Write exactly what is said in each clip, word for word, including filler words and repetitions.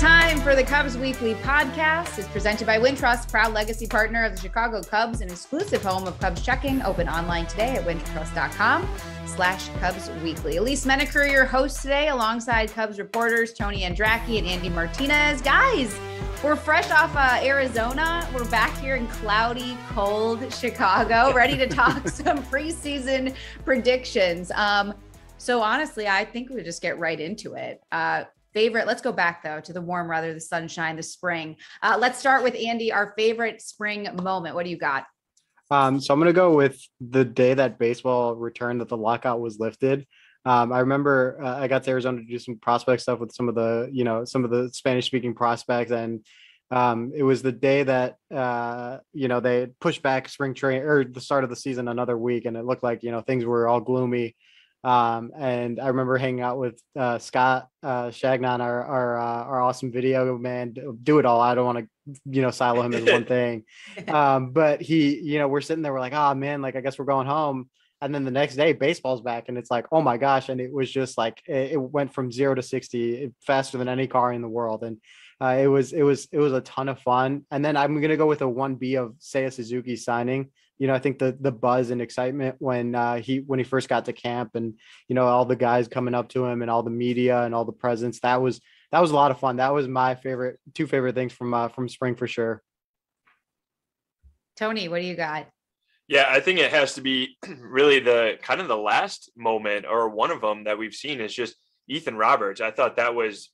that time for the Cubs Weekly podcast is presented by Wintrust, proud legacy partner of the Chicago Cubs and exclusive home of Cubs Checking. Open online today at wintrust.com slash Cubs Weekly. Elise Menaker, your host today, alongside Cubs reporters Tony Andracki and Andy Martinez. Guys, we're fresh off uh, Arizona. We're back here in cloudy, cold Chicago, ready to talk some preseason predictions. Um, so honestly, I think we just get right into it. Uh, Favorite, let's go back though to the warm weather, the sunshine, the spring. Uh, let's start with Andy, our favorite spring moment. What do you got? Um, so I'm going to go with the day that baseball returned, that the lockout was lifted. Um, I remember uh, I got to Arizona to do some prospect stuff with some of the, you know, some of the Spanish speaking prospects. And um, it was the day that, uh, you know, they pushed back spring training or the start of the season another week. And it looked like, you know, things were all gloomy. Um, and I remember hanging out with, uh, Scott, uh, Shagnon, our, our, uh, our awesome video man, do it all. I don't want to, you know, silo him as one thing. Um, but he, you know, we're sitting there, we're like, oh man, like, I guess we're going home. And then the next day baseball's back and it's like, oh my gosh. And it was just like, it, it went from zero to sixty faster than any car in the world. And, uh, it was, it was, it was a ton of fun. And then I'm going to go with a one B of Seiya Suzuki signing. You know, I think the the buzz and excitement when uh, he when he first got to camp, and you know all the guys coming up to him and all the media and all the presence, that was that was a lot of fun. That was my favorite two favorite things from uh, from spring for sure. Tony, what do you got? Yeah, I think it has to be really the kind of the last moment or one of them that we've seen is just Ethan Roberts. I thought that was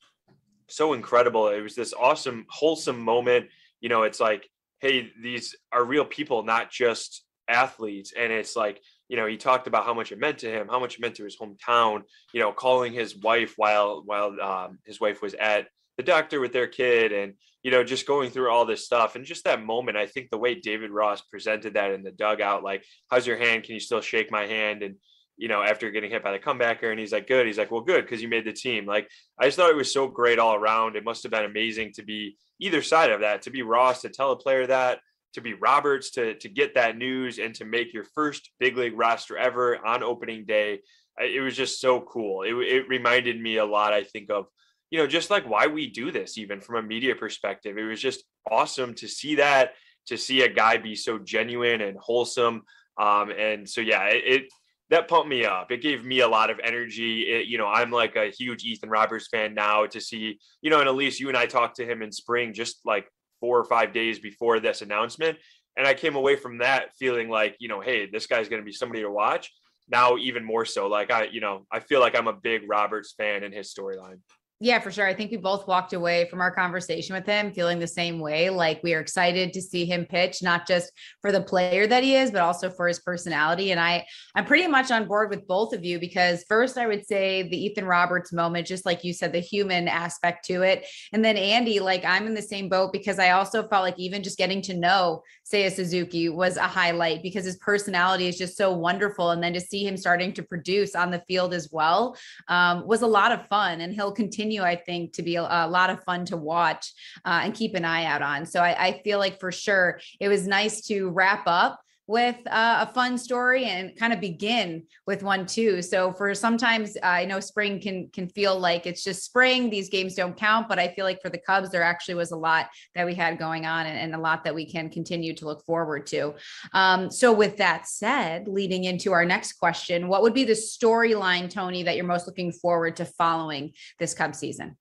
so incredible. It was this awesome, wholesome moment. You know, it's like, hey, these are real people, not just athletes. And it's like, you know, he talked about how much it meant to him, how much it meant to his hometown, you know, calling his wife while, while um, his wife was at the doctor with their kid and, you know, just going through all this stuff. And just that moment, I think the way David Ross presented that in the dugout, like, how's your hand? Can you still shake my hand? And, you know, after getting hit by the comebacker, and he's like, good. He's like, well, good, because you made the team. Like, I just thought it was so great all around. It must have been amazing to be either side of that, to be Ross, to tell a player that, to be Roberts, to to get that news and to make your first big league roster ever on opening day. It was just so cool. It, it reminded me a lot, I think, of, you know, just like why we do this, even from a media perspective. It was just awesome to see that, to see a guy be so genuine and wholesome. Um, and so, yeah, it, it that pumped me up. It gave me a lot of energy. It, you know, I'm like a huge Ethan Roberts fan now to see, you know, and Elise, you and I talked to him in spring, just like four or five days before this announcement. And I came away from that feeling like, you know, hey, this guy's going to be somebody to watch now, even more so. Like I, you know, I feel like I'm a big Roberts fan and his storyline. Yeah, for sure. I think we both walked away from our conversation with him feeling the same way. Like, we are excited to see him pitch, not just for the player that he is, but also for his personality. And I, I'm pretty much on board with both of you, because first I would say the Ethan Roberts moment, just like you said, the human aspect to it. And then Andy, like, I'm in the same boat, because I also felt like even just getting to know Seiya Suzuki was a highlight, because his personality is just so wonderful. And then to see him starting to produce on the field as well um, was a lot of fun, and he'll continue, I think, to be a, a lot of fun to watch uh, and keep an eye out on. So I, I feel like for sure it was nice to wrap up with uh, a fun story and kind of begin with one too. So for sometimes uh, I know spring can can feel like it's just spring, these games don't count, but I feel like for the Cubs, there actually was a lot that we had going on, and, and a lot that we can continue to look forward to. Um, so with that said, leading into our next question, what would be the storyline, Tony, that you're most looking forward to following this Cubs season?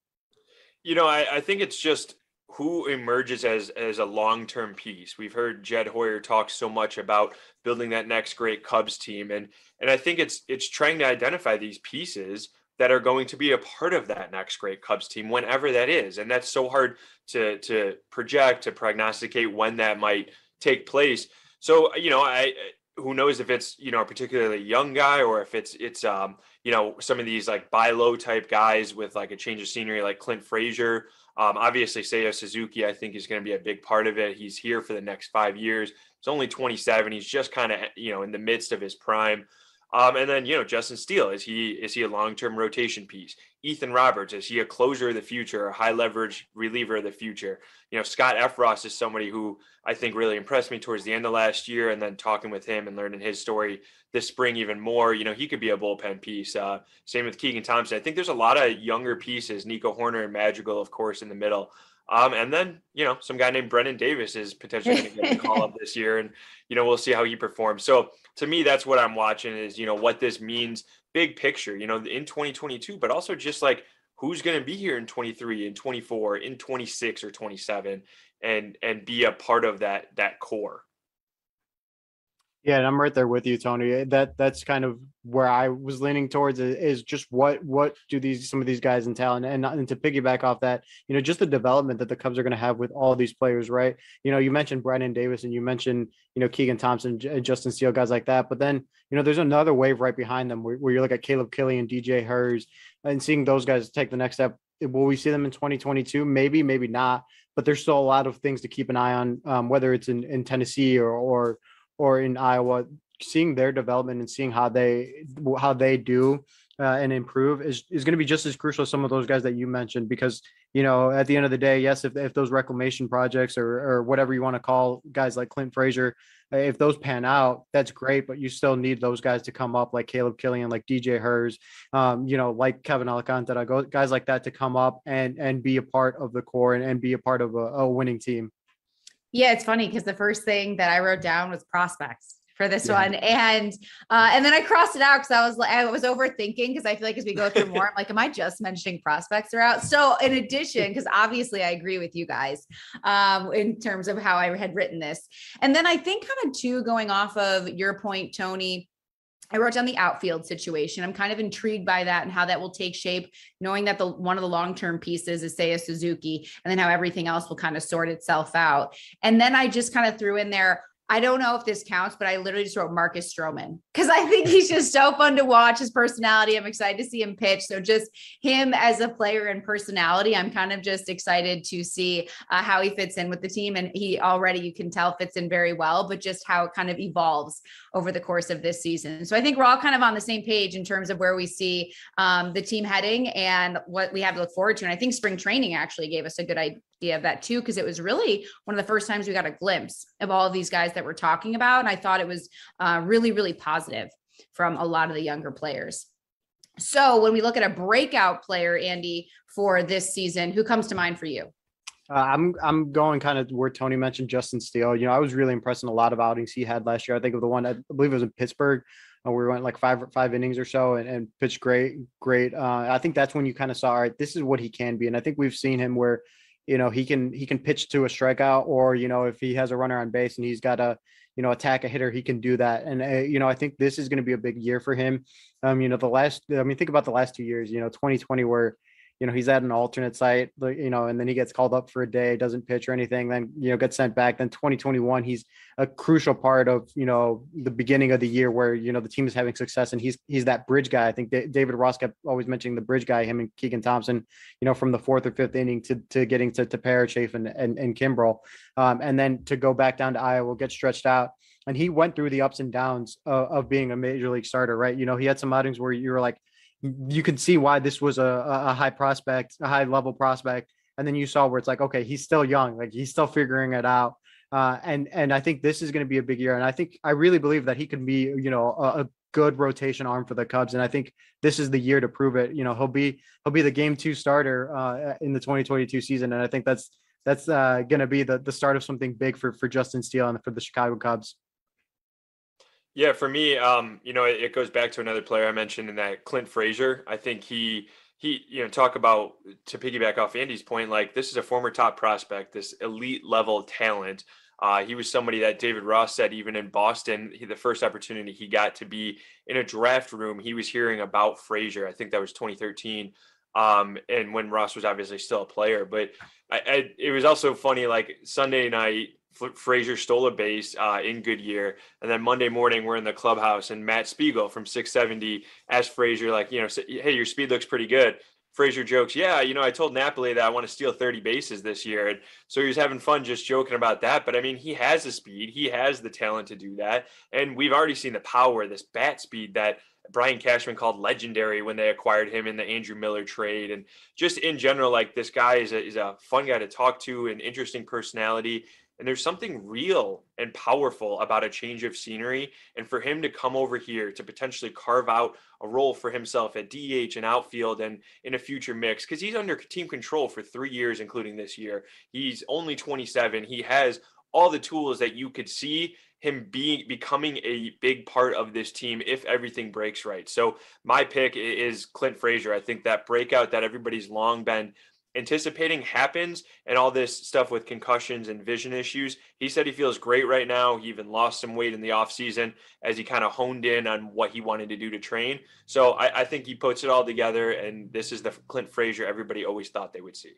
You know, I, I think it's just who emerges as as a long-term piece. We've heard Jed Hoyer talk so much about building that next great Cubs team. And, and I think it's it's trying to identify these pieces that are going to be a part of that next great Cubs team, whenever that is. And that's so hard to, to project, to prognosticate when that might take place. So, you know, I who knows if it's, you know, a particularly young guy, or if it's, it's um you know, some of these like buy low type guys with like a change of scenery, like Clint Frazier. Um, obviously, Seiya Suzuki, I think, is going to be a big part of it. He's here for the next five years. He's only twenty-seven. He's just kind of, you know, in the midst of his prime. Um, and then, you know, Justin Steele, is he is he a long-term rotation piece? Ethan Roberts, is he a closer of the future, a high-leverage reliever of the future? You know, Scott F. Ross is somebody who I think really impressed me towards the end of last year, and then talking with him and learning his story this spring even more, you know, he could be a bullpen piece. Uh, same with Keegan Thompson. I think there's a lot of younger pieces, Nico Horner and Madrigal, of course, in the middle. Um, and then, you know, some guy named Brennan Davis is potentially going to get a call up this year, and, you know, we'll see how he performs. So to me, that's what I'm watching is, you know, what this means, big picture, you know, in twenty twenty-two, but also just like who's going to be here in twenty-three, in twenty-four, in twenty-six or twenty-seven, and, and be a part of that, that core. Yeah. And I'm right there with you, Tony. That that's kind of where I was leaning towards is just what, what do these, some of these guys in talent and, and to piggyback off that, you know, just the development that the Cubs are going to have with all these players, right? You know, you mentioned Brennan Davis and you mentioned, you know, Keegan Thompson, J- Justin Steele, guys like that. But then, you know, there's another wave right behind them where, where you look at Caleb Kilian, D J Herz, and seeing those guys take the next step. Will we see them in twenty twenty-two? Maybe, maybe not, but there's still a lot of things to keep an eye on, um, whether it's in, in Tennessee or, or, or in Iowa, seeing their development and seeing how they how they do uh, and improve is, is going to be just as crucial as some of those guys that you mentioned, because, you know, at the end of the day, yes, if, if those reclamation projects or, or whatever you want to call guys like Clint Frazier, if those pan out, that's great, but you still need those guys to come up like Caleb Kilian, like D J Herz, um, you know, like Kevin Alcántara, guys like that to come up and, and be a part of the core and, and be a part of a, a winning team. Yeah, it's funny because the first thing that I wrote down was prospects for this yeah. one. And uh, and then I crossed it out because I was like, I was overthinking, because I feel like as we go through more, I'm like, am I just mentioning prospects throughout? So in addition, because obviously I agree with you guys um, in terms of how I had written this. And then I think kind of too, going off of your point, Tony, I wrote down the outfield situation. I'm kind of intrigued by that and how that will take shape, knowing that the one of the long-term pieces is Seiya Suzuki, and then how everything else will kind of sort itself out. And then I just kind of threw in there, I don't know if this counts, but I literally just wrote Marcus Stroman, because I think he's just so fun to watch, his personality. I'm excited to see him pitch. So just him as a player and personality, I'm kind of just excited to see uh, how he fits in with the team. And he already, you can tell, fits in very well, but just how it kind of evolves over the course of this season. So I think we're all kind of on the same page in terms of where we see um, the team heading and what we have to look forward to. And I think spring training actually gave us a good idea of that too, because it was really one of the first times we got a glimpse of all of these guys that we're talking about. And I thought it was uh, really, really positive from a lot of the younger players. So when we look at a breakout player, Andy, for this season, who comes to mind for you? Uh, I'm I'm going kind of where Tony mentioned Justin Steele. You know, I was really impressed in a lot of outings he had last year. I think of the one, I believe it was in Pittsburgh, uh, where we went like five five innings or so and, and pitched great, great. Uh, I think that's when you kind of saw, all right, this is what he can be. And I think we've seen him where, you know, he can, he can pitch to a strikeout, or, you know, if he has a runner on base and he's got a, you know, attack a hitter, he can do that. And, uh, you know, I think this is going to be a big year for him. Um, you know, the last, I mean, think about the last two years, you know, twenty twenty where, you know, he's at an alternate site, you know, and then he gets called up for a day, doesn't pitch or anything, then, you know, gets sent back. Then twenty twenty-one, he's a crucial part of, you know, the beginning of the year where, you know, the team is having success and he's, he's that bridge guy. I think David Ross kept always mentioning the bridge guy, him and Keegan Thompson, you know, from the fourth or fifth inning to, to getting to, to Parachafe and, and, and Kimbrel. Um, and then to go back down to Iowa, get stretched out. And he went through the ups and downs of, of being a major league starter, right? You know, he had some outings where you were like, you can see why this was a, a high prospect, a high level prospect. And then you saw where it's like, okay, he's still young. Like he's still figuring it out. Uh, and, and I think this is going to be a big year. And I think, I really believe that he can be, you know, a, a good rotation arm for the Cubs. And I think this is the year to prove it. You know, he'll be, he'll be the game two starter uh, in the twenty twenty-two season. And I think that's, that's uh, going to be the, the start of something big for, for Justin Steele and for the Chicago Cubs. Yeah, for me, um, you know, it, it goes back to another player I mentioned in that, Clint Frazier. I think he, he, you know, talk about, to piggyback off Andy's point, like this is a former top prospect, this elite level talent. Uh, he was somebody that David Ross said, even in Boston, he, the first opportunity he got to be in a draft room, he was hearing about Frazier. I think that was twenty thirteen. Um, and when Ross was obviously still a player, but I, I, it was also funny, like Sunday night, Frazier stole a base uh, in Goodyear, and then Monday morning we're in the clubhouse, and Matt Spiegel from six seventy asked Frazier, like, you know, hey, your speed looks pretty good. Frazier jokes, yeah, you know, I told Napoli that I want to steal thirty bases this year. And so he was having fun just joking about that. But I mean, he has the speed, he has the talent to do that. And we've already seen the power, this bat speed that Brian Cashman called legendary when they acquired him in the Andrew Miller trade. And just in general, like, this guy is a, is a fun guy to talk to, an interesting personality. And there's something real and powerful about a change of scenery. And for him to come over here to potentially carve out a role for himself at D H and outfield and in a future mix, because he's under team control for three years, including this year. He's only twenty-seven. He has all the tools that you could see him being becoming a big part of this team if everything breaks right. So my pick is Clint Frazier. I think that breakout that everybody's long been anticipating happens, and all this stuff with concussions and vision issues. He said he feels great right now. He even lost some weight in the off season as he kind of honed in on what he wanted to do to train. So I, I think he puts it all together, and this is the Clint Frazier everybody always thought they would see.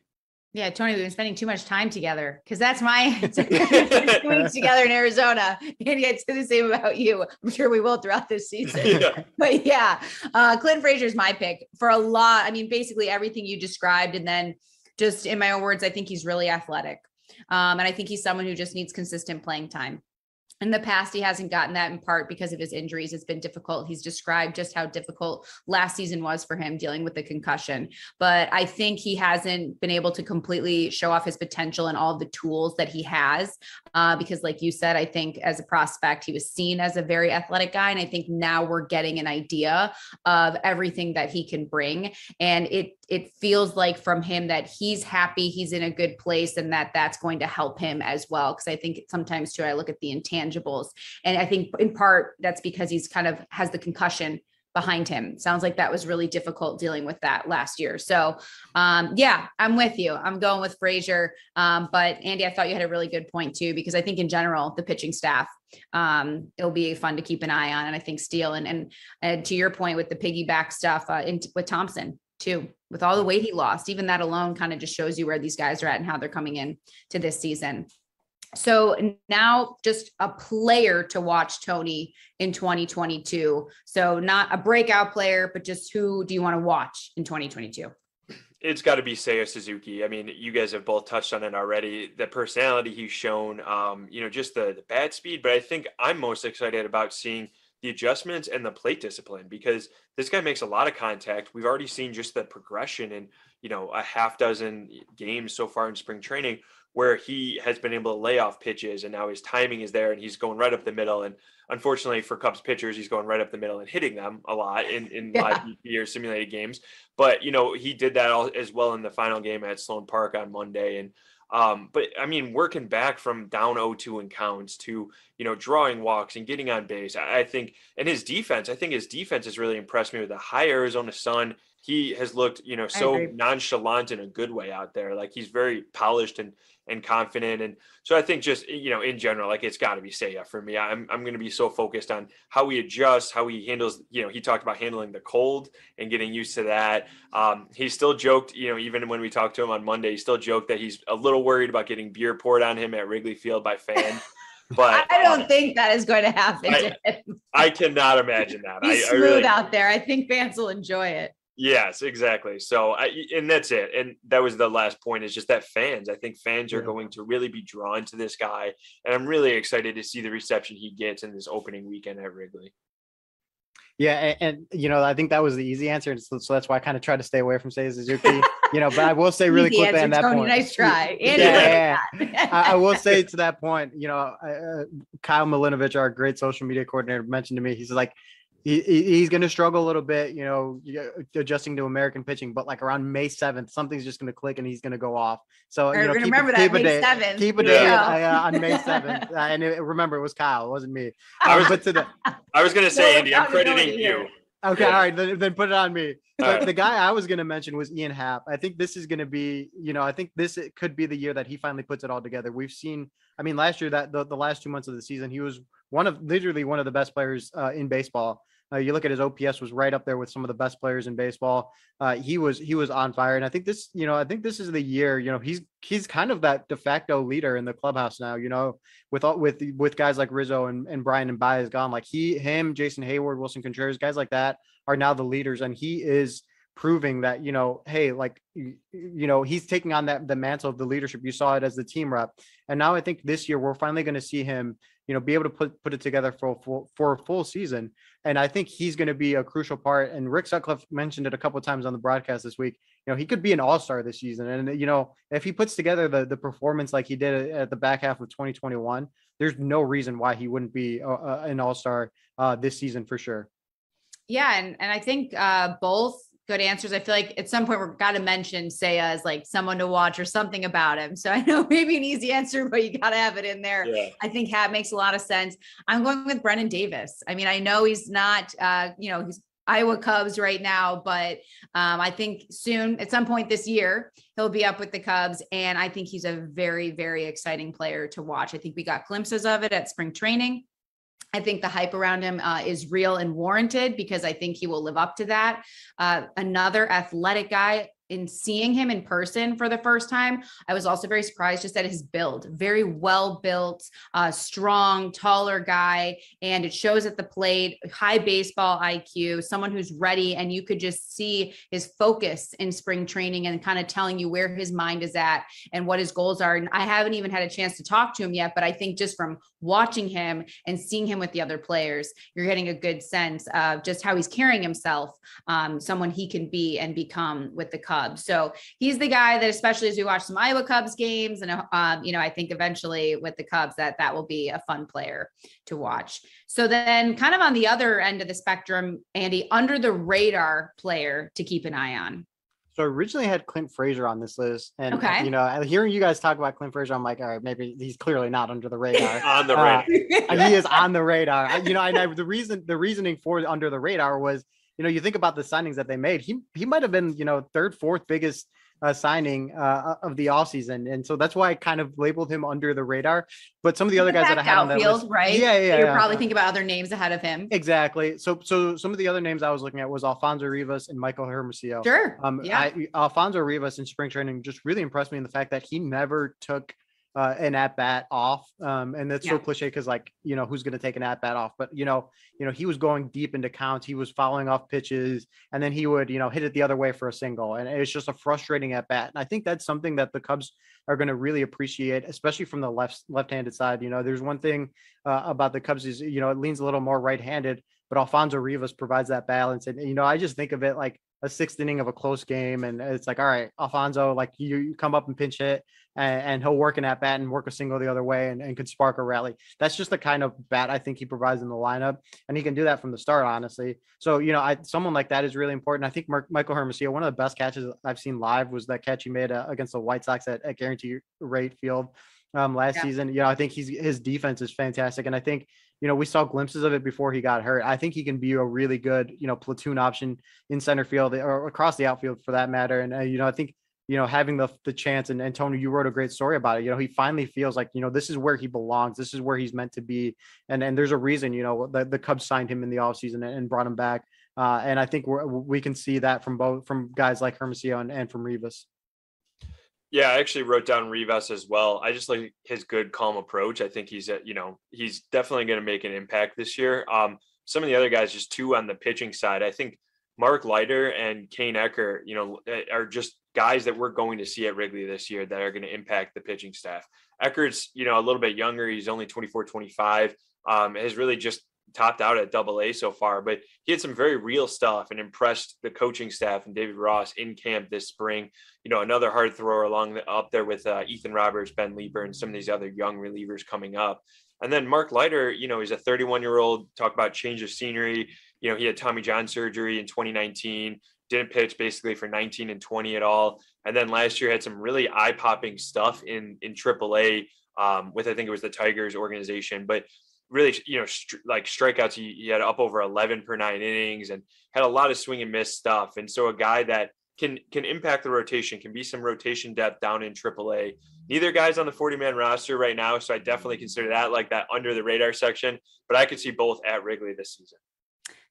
Yeah, Tony, we've been spending too much time together, because that's my two weeks together in Arizona, and yet it's the same about you. I'm sure we will throughout this season. Yeah. But yeah, uh, Clint Frazier is my pick for a lot. I mean, basically everything you described, and then just in my own words, I think he's really athletic, um, and I think he's someone who just needs consistent playing time. In the past, he hasn't gotten that, in part because of his injuries. It's been difficult. He's described just how difficult last season was for him, dealing with the concussion. But I think he hasn't been able to completely show off his potential and all of the tools that he has. Uh, because like you said, I think as a prospect, he was seen as a very athletic guy. And I think now we're getting an idea of everything that he can bring. And it it feels like from him that he's happy, he's in a good place, and that that's going to help him as well. Because I think sometimes too, I look at the intangibles. And I think in part that's because he's kind of has the concussion behind him. Sounds like that was really difficult dealing with that last year. So um, yeah, I'm with you. I'm going with Frazier. Um, but Andy, I thought you had a really good point too, because I think in general, the pitching staff, um, it'll be fun to keep an eye on. And I think Steele and, and, and to your point with the piggyback stuff uh, in, with Thompson too, with all the weight he lost, even that alone kind of just shows you where these guys are at and how they're coming in to this season. So now just a player to watch, Tony, in twenty twenty-two. So not a breakout player, but just who do you want to watch in twenty twenty-two? It's got to be Seiya Suzuki. I mean, you guys have both touched on it already. The personality he's shown, um, you know, just the, the bat speed. But I think I'm most excited about seeing the adjustments and the plate discipline, because this guy makes a lot of contact. We've already seen just the progression in, you know, a half dozen games so far in spring training, where he has been able to lay off pitches, and now his timing is there and he's going right up the middle. And unfortunately for Cubs pitchers, he's going right up the middle and hitting them a lot in, in yeah. live B P or simulated games. But, you know, he did that all as well in the final game at Sloan Park on Monday. And, um, but I mean, working back from down oh two in counts to, you know, drawing walks and getting on base, I, I think, and his defense, I think his defense has really impressed me with the high Arizona sun. He has looked, you know, so nonchalant in a good way out there. Like, he's very polished and, and confident. And so I think just, you know, in general, like, it's got to be Seiya for me. I'm I'm going to be so focused on how he adjusts, how he handles, you know, he talked about handling the cold and getting used to that. Um, he still joked, you know, even when we talked to him on Monday, he still joked that he's a little worried about getting beer poured on him at Wrigley Field by fans. But I don't uh, think that is going to happen. I, I cannot imagine that. He's I, smooth I really out there. I think fans will enjoy it. Yes, exactly. So, I, and that's it. And that was the last point, is just that fans, I think fans are yeah. going to really be drawn to this guy. And I'm really excited to see the reception he gets in this opening weekend at Wrigley. Yeah. And, and you know, I think that was the easy answer. And so, so that's why I kind of try to stay away from Seiya Suzuki, you know, but I will say really quickly on that Tony, point. Nice try. Yeah, yeah, yeah. I, I will say to that point, you know, uh, Kyle Milinovich, our great social media coordinator, mentioned to me, he's like, He, he's going to struggle a little bit, you know, adjusting to American pitching, but like around May seventh, something's just going to click and he's going to go off. So you know, keep, remember that, keep a day, seventh. keep a day yeah. on, uh, on May seventh. Uh, and it, remember, it was Kyle. It wasn't me. I was, but to the, I was going to say, no, Andy, I'm crediting you. Okay. Yeah. All right. Then, then put it on me. But right. The guy I was going to mention was Ian Happ. I think this is going to be, you know, I think this it could be the year that he finally puts it all together. We've seen, I mean, last year that the, the last two months of the season, he was one of literally one of the best players uh, in baseball. Uh, you look at his O P S was right up there with some of the best players in baseball. Uh, he was he was on fire, and I think this you know I think this is the year you know he's he's kind of that de facto leader in the clubhouse now. You know with all, with with guys like Rizzo and, and Brian and Baez gone, like he him Jason Hayward, Wilson Contreras, guys like that are now the leaders, and he is proving that, you know, hey, like, you, you know, he's taking on that the mantle of the leadership. You saw it as the team rep. And now I think this year we're finally going to see him, you know, be able to put, put it together for, for, for a full season. And I think he's going to be a crucial part. And Rick Sutcliffe mentioned it a couple of times on the broadcast this week. You know, he could be an all-star this season. And, you know, if he puts together the, the performance like he did at the back half of twenty twenty-one, there's no reason why he wouldn't be a, a, an all-star uh, this season for sure. Yeah. And, and I think uh, both good answers. I feel like at some point we're got to mention Seiya as like someone to watch or something about him. So I know maybe an easy answer, but you got to have it in there. Yeah. I think that makes a lot of sense. I'm going with Brennan Davis. I mean, I know he's not, uh, you know, he's Iowa Cubs right now, but um, I think soon at some point this year, he'll be up with the Cubs. And I think he's a very, very exciting player to watch. I think we got glimpses of it at spring training. I think the hype around him uh, is real and warranted because I think he will live up to that. Uh, another athletic guy. In seeing him in person for the first time, I was also very surprised just at his build. Very well built, uh, strong, taller guy. And it shows at the plate, high baseball I Q, someone who's ready. And you could just see his focus in spring training and kind of telling you where his mind is at and what his goals are. And I haven't even had a chance to talk to him yet, but I think just from watching him and seeing him with the other players, you're getting a good sense of just how he's carrying himself, um, someone he can be and become with the Cubs. So he's the guy that, especially as we watch some Iowa Cubs games and, um, you know, I think eventually with the Cubs that that will be a fun player to watch. So then kind of on the other end of the spectrum, Andy, under the radar player to keep an eye on. So I originally had Clint Frazier on this list and, okay. you know, hearing you guys talk about Clint Frazier, I'm like, all right, maybe he's clearly not under the radar. on the radar. Uh, he is on the radar. I, you know, and I, the reason, the reasoning for under the radar was, you know, you think about the signings that they made, he he might have been, you know, third, fourth biggest uh, signing uh, of the offseason. And so that's why I kind of labeled him under the radar. But some of the other guys that I had on that list, right? Yeah, yeah, You're yeah, probably yeah. thinking about other names ahead of him. Exactly. So so some of the other names I was looking at was Alfonso Rivas and Michael Hermosillo. Sure. Um, yeah. I, Alfonso Rivas in spring training just really impressed me in the fact that he never took Uh, an at-bat off. Um, and that's yeah. so cliche because, like, you know, who's going to take an at-bat off? But, you know, you know, he was going deep into counts. He was fouling off pitches and then he would, you know, hit it the other way for a single. And it's just a frustrating at-bat. And I think that's something that the Cubs are going to really appreciate, especially from the left, left-handed side. You know, there's one thing uh, about the Cubs is, you know, it leans a little more right-handed, but Alfonso Rivas provides that balance. And, you know, I just think of it like a sixth inning of a close game. And it's like, all right, Alfonso, like you, you come up and pinch hit and, and he'll work an at bat and work a single the other way and, and could spark a rally. That's just the kind of bat I think he provides in the lineup. And he can do that from the start, honestly. So, you know, I, someone like that is really important. I think Mark, Michael Hermosillo, one of the best catches I've seen live was that catch he made uh, against the White Sox at, at Guaranteed Rate Field um, last yeah. season. You know, I think he's, his defense is fantastic. And I think, you know, we saw glimpses of it before he got hurt. I think he can be a really good, you know, platoon option in center field or across the outfield for that matter. And, uh, you know, I think, you know, having the the chance, and, and Tony, you wrote a great story about it. You know, he finally feels like, you know, this is where he belongs. This is where he's meant to be. And and there's a reason, you know, the, the Cubs signed him in the offseason and brought him back. Uh, and I think we're, we can see that from both from guys like Hermosillo and, and from Rivas. Yeah, I actually wrote down Rivas as well. I just like his good, calm approach. I think he's, you know, he's definitely going to make an impact this year. Um, some of the other guys, just two on the pitching side, I think Mark Leiter and Kane Ecker, you know, are just guys that we're going to see at Wrigley this year that are going to impact the pitching staff. Ecker's, you know, a little bit younger. He's only twenty-four, twenty-five, um, has really just topped out at double A so far, but he had some very real stuff and impressed the coaching staff and David Ross in camp this spring. You know, another hard thrower along the, up there with uh, Ethan Roberts, Ben Lieber, and some of these other young relievers coming up. And then Mark Leiter, you know, he's a thirty-one year old, talk about change of scenery. You know, he had Tommy John surgery in twenty nineteen, didn't pitch basically for nineteen and twenty at all. And then last year had some really eye popping stuff in, in triple A um, with, I think it was the Tigers organization, but really, you know, str- like strikeouts, he, he had up over eleven per nine innings and had a lot of swing and miss stuff. And so a guy that can can impact the rotation, can be some rotation depth down in triple A. Neither guy's on the forty-man roster right now, so I definitely consider that like that under the radar section, but I could see both at Wrigley this season.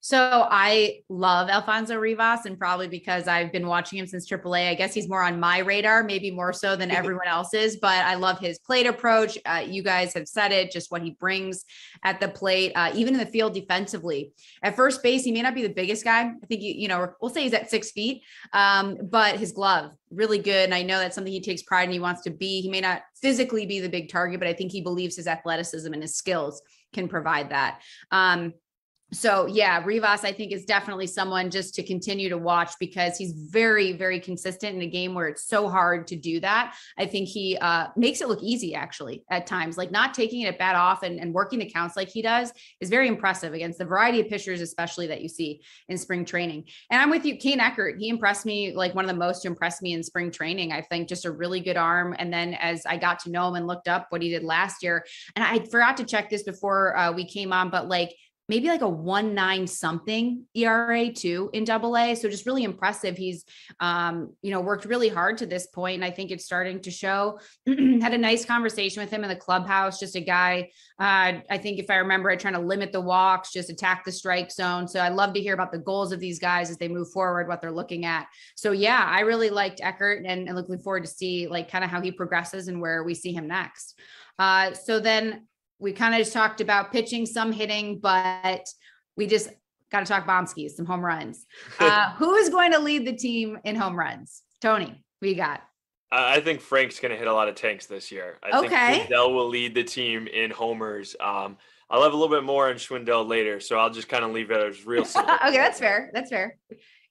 So I love Alfonso Rivas, and probably because I've been watching him since triple A, I guess he's more on my radar, maybe more so than everyone else's, but I love his plate approach. Uh, you guys have said it, just what he brings at the plate, uh, even in the field defensively. At first base, he may not be the biggest guy. I think, you, you know, we'll say he's at six feet, um, but his glove, really good. And I know that's something he takes pride in. He wants to be, he may not physically be the big target, but I think he believes his athleticism and his skills can provide that. Um, so yeah, Rivas, I think, is definitely someone just to continue to watch because he's very, very consistent in a game where it's so hard to do that. I think he uh, makes it look easy actually at times, like not taking it at bat off and, and working the counts like he does is very impressive against the variety of pitchers, especially that you see in spring training. And I'm with you, Kane Eckert. He impressed me, like one of the most impressed me in spring training. I think just a really good arm. And then as I got to know him and looked up what he did last year, and I forgot to check this before uh, we came on, but like, maybe like a one nine something E R A too in double A. So just really impressive. He's, um, you know, worked really hard to this point, and I think it's starting to show. Had a nice conversation with him in the clubhouse, just a guy. Uh, I think if I remember it, trying to limit the walks, just attack the strike zone. So I love to hear about the goals of these guys as they move forward, what they're looking at. So yeah, I really liked Eckert, and, and looking forward to see like kind of how he progresses and where we see him next. Uh, so then, we kind of just talked about pitching, some hitting, but we just got to talk Bomskis, some home runs. Uh, who is going to lead the team in home runs? Tony, who you got? I think Frank's going to hit a lot of tanks this year. I okay. think Schwindel will lead the team in homers. Um, I'll have a little bit more on Schwindel later, so I'll just kind of leave it as real simple. Okay, that's fair. That's fair.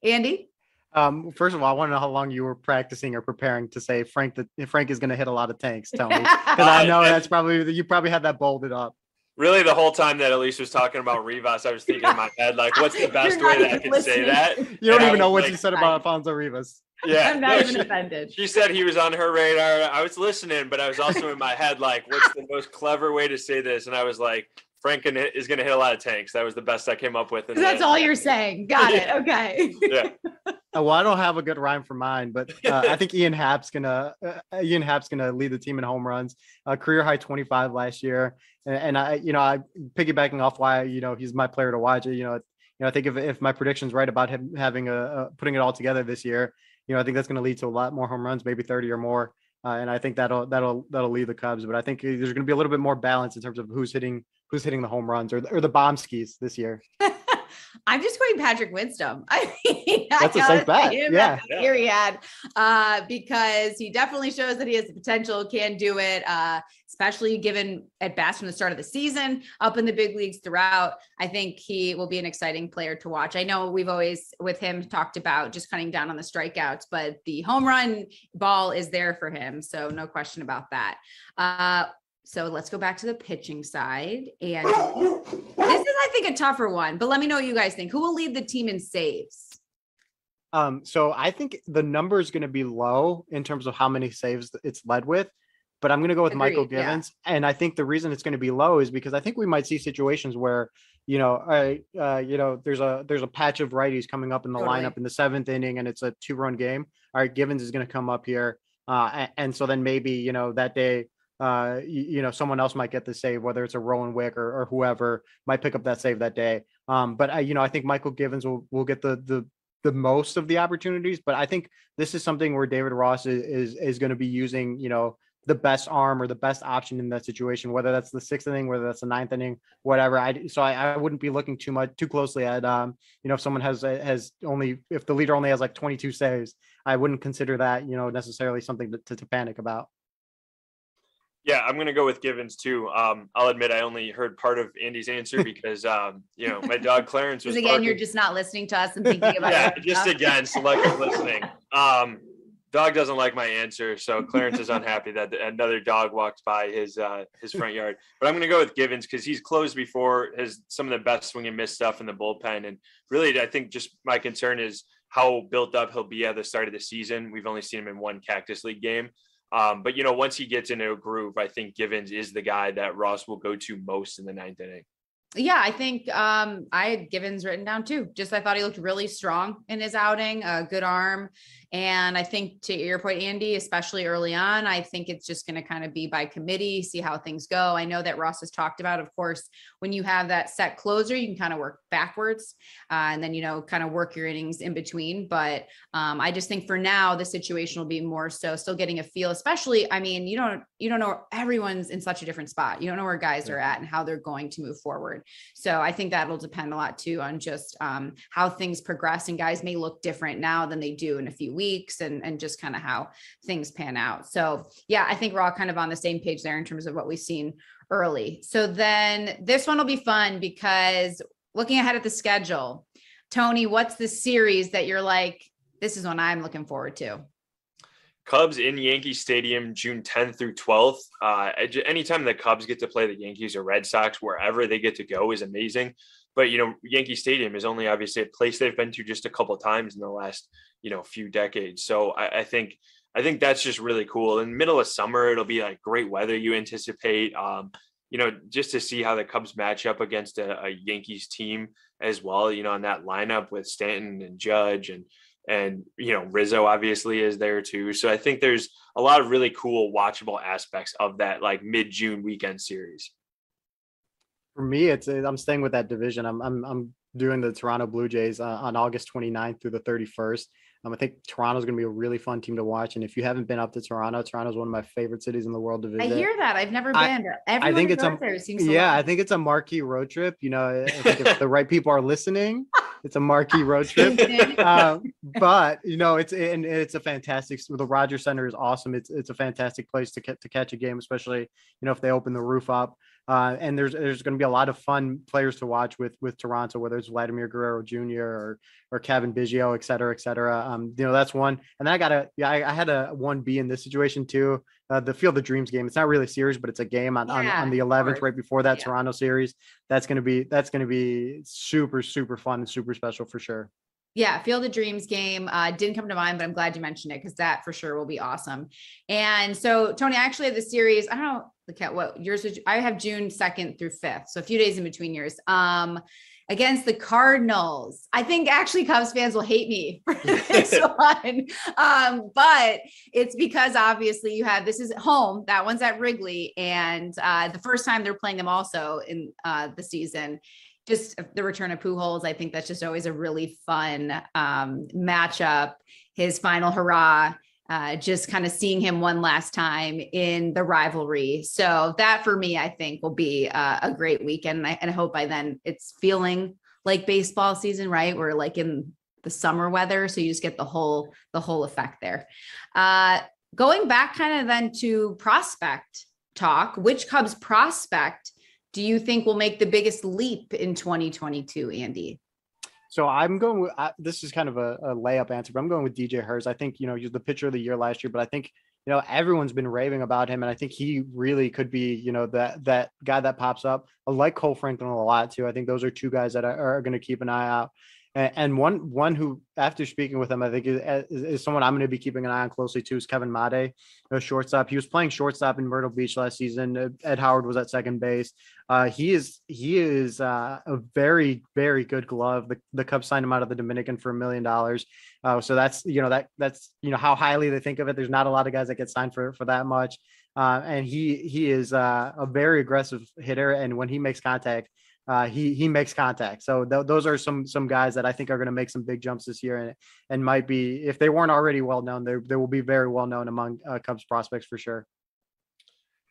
Andy? Um, first of all, I want to know how long you were practicing or preparing to say Frank that Frank is going to hit a lot of tanks, Tony. Because I know that's probably you probably had that bolded up. Really, the whole time that Elise was talking about Rivas, I was thinking in my head, like, what's the best way that I can say that? You don't even know what you said about Alfonso Rivas. Yeah, I'm not no, even she, offended. She said he was on her radar. I was listening, but I was also in my head like, what's the most clever way to say this? And I was like, Frank is going to hit a lot of tanks. That was the best I came up with. That's that. All you're saying. Got yeah. it. Okay. Yeah. Well, I don't have a good rhyme for mine, but uh, I think Ian Happ's going to uh, Ian Happ's going to lead the team in home runs, a uh, career high twenty-five last year. And, and I, you know, I piggybacking off why, you know, he's my player to watch. You know, you know, I think if, if my prediction's right about him having a, a putting it all together this year, you know, I think that's going to lead to a lot more home runs, maybe thirty or more. Uh, and I think that'll that'll that'll lead the Cubs. But I think there's going to be a little bit more balance in terms of who's hitting who's hitting the home runs or the, or the Bomskis this year. I'm just going Patrick Wisdom. I mean, that's I a safe bet. Yeah, here he had uh, because he definitely shows that he has the potential, can do it. Uh, especially given at bats from the start of the season up in the big leagues throughout. I think he will be an exciting player to watch. I know we've always with him talked about just cutting down on the strikeouts, but the home run ball is there for him. So no question about that. Uh, so let's go back to the pitching side. And this is, I think, a tougher one, but let me know what you guys think. Who will lead the team in saves? Um, so I think the number is going to be low in terms of how many saves it's led with. But I'm going to go with Agreed, Mychal Givens. Yeah. And I think the reason it's going to be low is because I think we might see situations where, you know, I, uh, you know, there's a, there's a patch of righties coming up in the totally. lineup in the seventh inning and it's a two run game. All right. Givens is going to come up here. Uh, and, and so then maybe, you know, that day, uh, you, you know, someone else might get the save, whether it's a Rowan Wick or, or whoever might pick up that save that day. Um, but I, you know, I think Mychal Givens will, will get the, the, the most of the opportunities, but I think this is something where David Ross is, is, is going to be using, you know, the best arm or the best option in that situation, whether that's the sixth inning, whether that's the ninth inning, whatever. I so I, I wouldn't be looking too much too closely at um you know if someone has has only if the leader only has like twenty-two saves, I wouldn't consider that you know necessarily something to, to, to panic about. Yeah, I'm gonna go with Givens too. Um, I'll admit I only heard part of Andy's answer because um you know my dog Clarence was again barking. You're just not listening to us and thinking about yeah just stuff. Again selective listening. Um. Dog doesn't like my answer, so Clarence is unhappy that another dog walked by his uh, his front yard. But I'm going to go with Givens because he's closed before, has some of the best swing and miss stuff in the bullpen. And really, I think just my concern is how built up he'll be at the start of the season. We've only seen him in one Cactus League game. Um, but, you know, once he gets into a groove, I think Givens is the guy that Ross will go to most in the ninth inning. Yeah, I think um, I had Givens written down too. Just I thought he looked really strong in his outing, a good arm. And I think to your point, Andy, especially early on, I think it's just going to kind of be by committee, see how things go. I know that Ross has talked about, of course, when you have that set closer, you can kind of work backwards uh, and then, you know, kind of work your innings in between. But um, I just think for now, the situation will be more so still getting a feel, especially, I mean, you don't, you don't know, everyone's in such a different spot. You don't know where guys are at and how they're going to move forward. So I think that'll depend a lot too on just um, how things progress, and guys may look different now than they do in a few weeks. weeks and, and just kind of how things pan out. So yeah, I think we're all kind of on the same page there in terms of what we've seen early. So then this one will be fun because looking ahead at the schedule, Tony, what's the series that you're like, this is one I'm looking forward to? Cubs in Yankee Stadium, June tenth through twelfth. Uh, anytime the Cubs get to play the Yankees or Red Sox, wherever they get to go is amazing. But, you know, Yankee Stadium is only obviously a place they've been to just a couple of times in the last, you know, few decades. So I, I think I think that's just really cool. In the middle of summer, it'll be like great weather you anticipate, um, you know, just to see how the Cubs match up against a, a Yankees team as well, you know, in that lineup with Stanton and Judge and, and, you know, Rizzo obviously is there too. So I think there's a lot of really cool watchable aspects of that like mid-June weekend series. For me, it's I'm staying with that division. I'm I'm I'm doing the Toronto Blue Jays uh, on August twenty-ninth through the thirty-first. Um, I think Toronto's going to be a really fun team to watch. And if you haven't been up to Toronto, Toronto's one of my favorite cities in the world to visit. I hear that. I've never been. I, Everyone I think it's a, there seems to yeah. Love. I think it's a marquee road trip. You know, I think if the right people are listening, it's a marquee road trip. uh, but you know, it's and it's a fantastic. The Rogers Center is awesome. It's it's a fantastic place to to catch a game, especially you know if they open the roof up. Uh, and there's there's going to be a lot of fun players to watch with with Toronto, whether it's Vladimir Guerrero Junior or or Kevin Biggio, et cetera, et cetera. Um, you know, that's one. And then I got a yeah, I, I had a one B in this situation too. Uh, the Field of Dreams game. It's not really a series, but it's a game on, yeah, on, on the eleventh, right before that yeah. Toronto series. That's going to be that's going to be super, super fun and super special for sure. Yeah, Field of Dreams game uh, didn't come to mind, but I'm glad you mentioned it because that for sure will be awesome. And so, Tony, I actually have the series. I don't know, look at what yours. Would, I have June second through fifth, so a few days in between yours. Um, against the Cardinals. I think actually Cubs fans will hate me for this one. Um, but it's because obviously you have, this is at home, that one's at Wrigley. And uh, the first time they're playing them also in uh, the season, just the return of Pujols. I think that's just always a really fun um, matchup. His final hurrah. Uh, just kind of seeing him one last time in the rivalry. So that for me, I think will be uh, a great weekend. And I, and I hope by then it's feeling like baseball season, right? We're like in the summer weather. So you just get the whole, the whole effect there. Uh, going back kind of then to prospect talk, which Cubs prospect do you think will make the biggest leap in twenty twenty-two, Andy? So I'm going with, uh, this is kind of a, a layup answer, but I'm going with D J Herz. I think, you know, he was the pitcher of the year last year, but I think, you know, everyone's been raving about him. And I think he really could be, you know, that, that guy that pops up. I like Cole Franklin a lot too. I think those are two guys that are, are going to keep an eye out. And, and one, one who after speaking with him, I think is, is, is someone I'm going to be keeping an eye on closely too is Kevin Mate, you know, shortstop. He was playing shortstop in Myrtle Beach last season. Ed Howard was at second base. Uh, he is he is uh, a very, very good glove. The, the Cubs signed him out of the Dominican for a million dollars. Uh, so that's, you know, that that's, you know, how highly they think of it. There's not a lot of guys that get signed for, for that much. Uh, and he he is uh, a very aggressive hitter. And when he makes contact, uh, he he makes contact. So th- those are some some guys that I think are going to make some big jumps this year and and might be, if they weren't already well known, they, they will be very well known among uh, Cubs prospects for sure.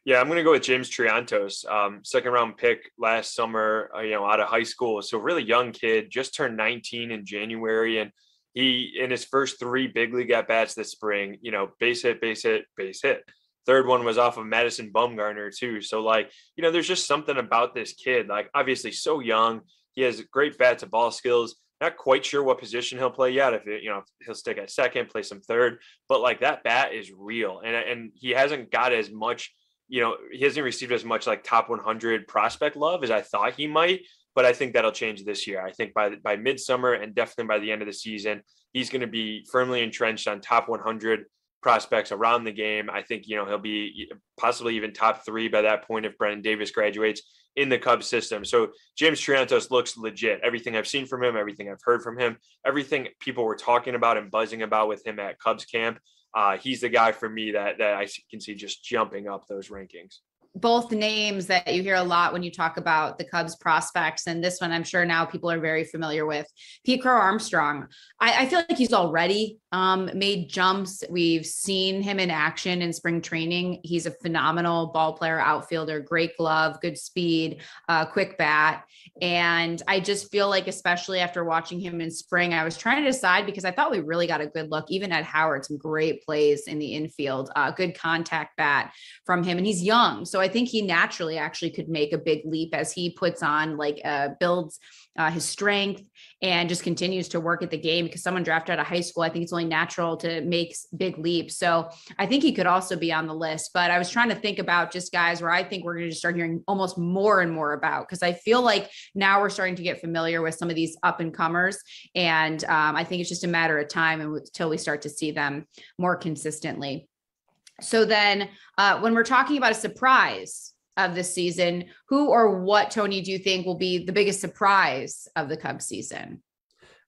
Yeah, I'm going to go with James Triantos, um, second round pick last summer, uh, you know, out of high school. So really young kid, just turned nineteen in January. And he, in his first three big league at-bats this spring, you know, base hit, base hit, base hit. Third one was off of Madison Bumgarner too. So like, you know, there's just something about this kid, like obviously so young. He has great bat-to-ball skills. Not quite sure what position he'll play yet. If it, you know, he'll stick at second, play some third, but like that bat is real. And, and he hasn't got as much, you know, he hasn't received as much like top one hundred prospect love as I thought he might, but I think that'll change this year. I think by by midsummer and definitely by the end of the season, he's going to be firmly entrenched on top one hundred prospects around the game. I think, you know, he'll be possibly even top three by that point if Brennan Davis graduates in the Cubs system. So James Triantos looks legit. Everything I've seen from him, everything I've heard from him, everything people were talking about and buzzing about with him at Cubs camp. Uh, he's the guy for me that, that I can see just jumping up those rankings. Both names that you hear a lot when you talk about the Cubs prospects, and this one I'm sure now people are very familiar with, Pete Crow Armstrong. I, I feel like he's already um, made jumps. We've seen him in action in spring training. He's a phenomenal ball player, outfielder, great glove, good speed, uh, quick bat. And I just feel like, especially after watching him in spring, I was trying to decide because I thought we really got a good look, even at Howard, some great plays in the infield, uh, good contact bat from him. And he's young. So I think he naturally actually could make a big leap as he puts on like uh, builds uh, his strength and just continues to work at the game, because someone drafted out of high school, I think it's only natural to make big leaps. So I think he could also be on the list, but I was trying to think about just guys where I think we're going to start hearing almost more and more about, because I feel like now we're starting to get familiar with some of these up and comers. And um, I think it's just a matter of time until we start to see them more consistently. So then uh, when we're talking about a surprise of the season, who or what, Tony, do you think will be the biggest surprise of the Cubs season?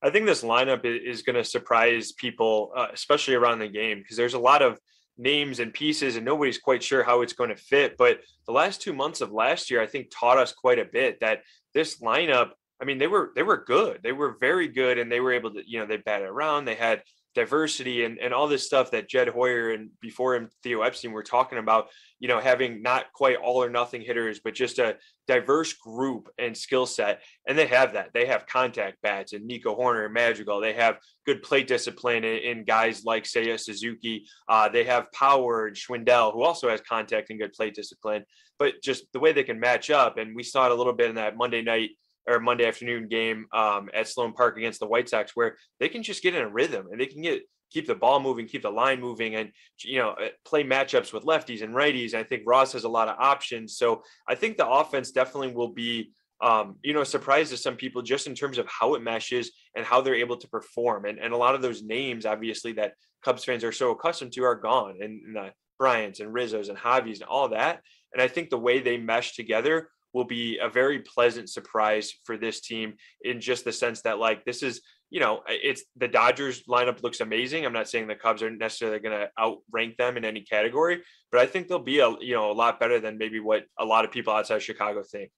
I think this lineup is going to surprise people, uh, especially around the game, because there's a lot of names and pieces and nobody's quite sure how it's going to fit. But the last two months of last year, I think, taught us quite a bit that this lineup, I mean, they were they were good. They were very good, and they were able to, you know, they batted around. They had diversity and, and all this stuff that Jed Hoyer and before him, Theo Epstein were talking about, you know, having not quite all or nothing hitters, but just a diverse group and skill set. And they have that. They have contact bats and Nico Horner and Madrigal. They have good plate discipline in, in guys like Seiya Suzuki. Uh, they have power and Schwindel, who also has contact and good plate discipline, but just the way they can match up. And we saw it a little bit in that Monday night or Monday afternoon game um, at Sloan Park against the White Sox, where they can just get in a rhythm and they can get, keep the ball moving, keep the line moving, and, you know, play matchups with lefties and righties. I think Ross has a lot of options. So I think the offense definitely will be, um, you know, a surprise to some people just in terms of how it meshes and how they're able to perform. And, and a lot of those names, obviously, that Cubs fans are so accustomed to are gone, and, and the Bryants and Rizzos and Javis and all that. And I think the way they mesh together will be a very pleasant surprise for this team, in just the sense that, like, this is, you know, it's the Dodgers lineup looks amazing. I'm not saying the Cubs are necessarily going to outrank them in any category, but I think they'll be a, you know, a lot better than maybe what a lot of people outside Chicago think.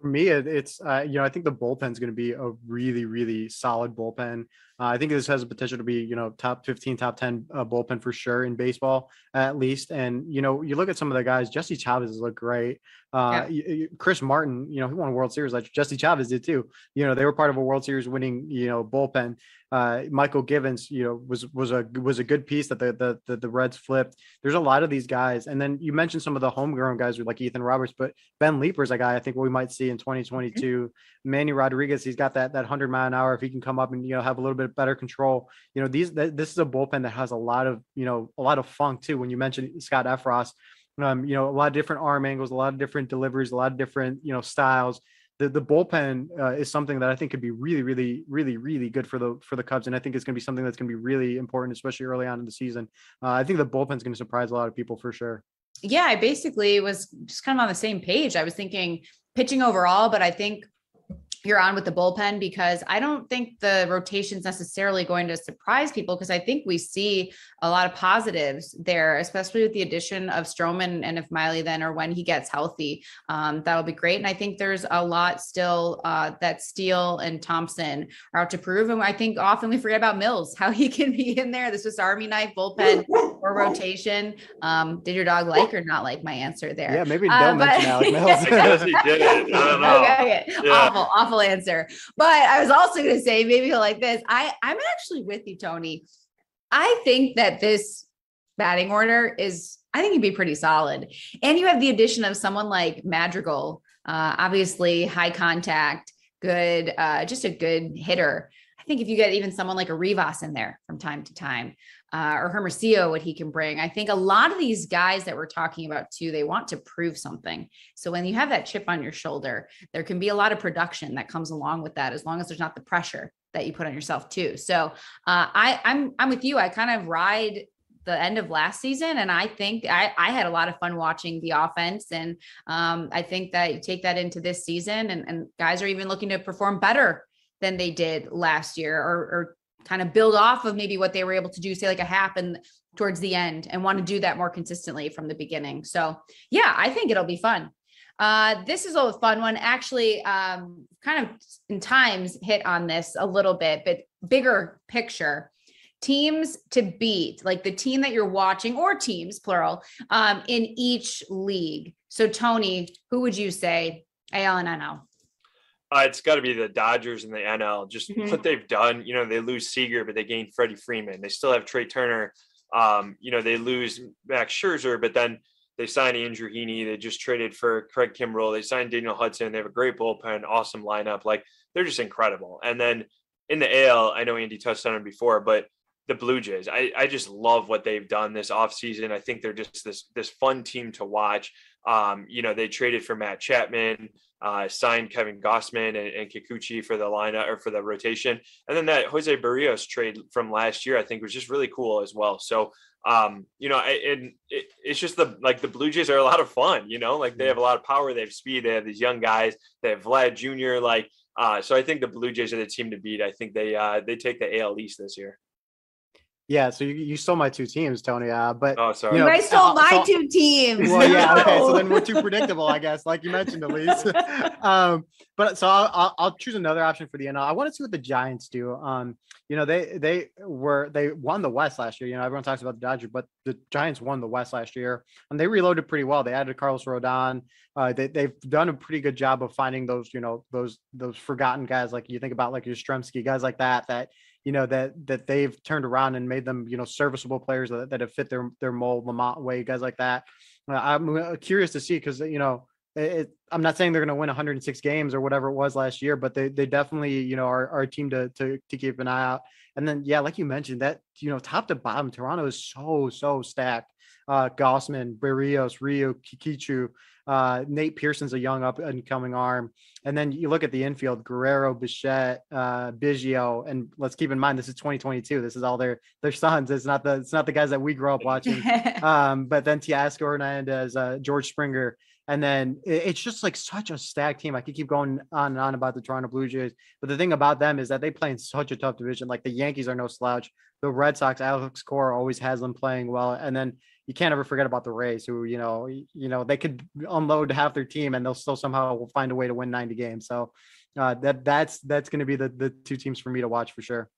For me, it's, uh, you know, I think the bullpen is going to be a really, really solid bullpen. Uh, I think this has the potential to be, you know, top fifteen, top ten uh, bullpen for sure in baseball, at least. And, you know, you look at some of the guys, Jesse Chavez has looked great. Uh, yeah. Chris Martin, you know, he won a World Series, like Jesse Chavez did too. You know, they were part of a World Series winning, you know, bullpen. Uh, Mychal Givens, you know, was, was a, was a good piece that the, the, the, the Reds flipped. There's a lot of these guys. And then you mentioned some of the homegrown guys like Ethan Roberts, but Ben Leaper's a guy I think we might see in twenty twenty-two. Mm-hmm. Manny Rodriguez, he's got that, that hundred mile an hour. If he can come up and, you know, have a little bit better control, you know, these, th- this is a bullpen that has a lot of, you know, a lot of funk too. When you mentioned Scott Efros, um, you know, a lot of different arm angles, a lot of different deliveries, a lot of different, you know, styles. The, the bullpen uh, is something that I think could be really, really, really, really good for the, for the Cubs. And I think it's going to be something that's going to be really important, especially early on in the season. Uh, I think the bullpen is going to surprise a lot of people for sure. Yeah. I basically was just kind of on the same page. I was thinking pitching overall, but I think you're on with the bullpen, because I don't think the rotation's necessarily going to surprise people, because I think we see a lot of positives there, especially with the addition of Stroman, and if Miley then, or when he gets healthy, um, that'll be great. And I think there's a lot still uh, that Steele and Thompson are out to prove. And I think often we forget about Mills, how he can be in there. This is Army knife bullpen or rotation. Um, did your dog like or not like my answer there? Yeah, maybe don't uh, mention Alec Mills. Because he did it. I don't know. Okay, okay. Yeah. Awful, awful answer. But I was also going to say, maybe he'll like this. I I'm actually with you, Tony. I think that this batting order is, I think he'd be pretty solid. And you have the addition of someone like Madrigal, uh, obviously high contact, good, uh, just a good hitter. I think if you get even someone like a Rivas in there from time to time, uh, or Hermosillo, what he can bring, I think a lot of these guys that we're talking about too, they want to prove something. So when you have that chip on your shoulder, there can be a lot of production that comes along with that, as long as there's not the pressure that you put on yourself too. So uh, I I'm, I'm with you. I kind of ride the end of last season. And I think I, I had a lot of fun watching the offense. And um, I think that you take that into this season, and, and guys are even looking to perform better than they did last year, or, or kind of build off of maybe what they were able to do, say like a happen towards the end, and want to do that more consistently from the beginning. So yeah, I think it'll be fun. Uh, this is a fun one, actually, um, kind of in times hit on this a little bit, but bigger picture. Teams to beat, like the team that you're watching, or teams, plural, um, in each league. So Tony, who would you say, A L and N L? Uh, it's got to be the Dodgers and the N L. Just mm-hmm. what they've done. You know, they lose Seager, but they gain Freddie Freeman. They still have Trey Turner. Um, you know, they lose Max Scherzer, but then they signed Andrew Heaney. They just traded for Craig Kimbrell. They signed Daniel Hudson. They have a great bullpen, awesome lineup. Like, they're just incredible. And then in the A L, I know Andy touched on it before, but the Blue Jays, I, I just love what they've done this offseason. I think they're just this this fun team to watch. Um, you know, they traded for Matt Chapman, uh, signed Kevin Gausman and, and Kikuchi for the lineup, or for the rotation. And then that Jose Barrios trade from last year, I think, was just really cool as well. So, um, you know, I, and it, it's just the, like the Blue Jays are a lot of fun, you know, like they have a lot of power, they have speed, they have these young guys, they have Vlad Junior Like, uh, so I think the Blue Jays are the team to beat. I think they, uh, they take the A L East this year. Yeah, so you, you stole my two teams, Tony. Uh, but oh, sorry. You know, I stole my so, two teams. Well, yeah, okay. So then we're too predictable, I guess, like you mentioned, Elise. um, but so I'll, I'll choose another option for the N L. I want to see what the Giants do. Um, you know, they they were they won the West last year. You know, everyone talks about the Dodgers, but the Giants won the West last year, and they reloaded pretty well. They added Carlos Rodon. Uh, they they've done a pretty good job of finding those, you know, those those forgotten guys. Like you think about like your Yastrzemski, guys like that that. you know, that, that they've turned around and made them, you know, serviceable players that, that have fit their, their mold, Lamont Wade, guys like that. Uh, I'm curious to see, cause you know, it, I'm not saying they're going to win one hundred six games or whatever it was last year, but they, they definitely, you know, are, are a team to, to, to keep an eye out. And then, yeah, like you mentioned that, you know, top to bottom, Toronto is so, so stacked. Uh, Gausman, Barrios, Ryu, Kikuchi, uh, Nate Pearson's a young up and coming arm. And then you look at the infield, Guerrero, Bichette, uh, Biggio, and let's keep in mind, this is twenty twenty-two. This is all their, their sons. It's not the, it's not the guys that we grew up watching. um, but then Teoscar Hernandez, uh, George Springer. And then it, it's just like such a stacked team. I could keep going on and on about the Toronto Blue Jays, but the thing about them is that they play in such a tough division. Like the Yankees are no slouch. The Red Sox, Alex Cora always has them playing well. And then you can't ever forget about the Rays, who, you know, you know, they could unload half their team and they'll still somehow find a way to win ninety games. So uh, that that's that's going to be the, the two teams for me to watch for sure.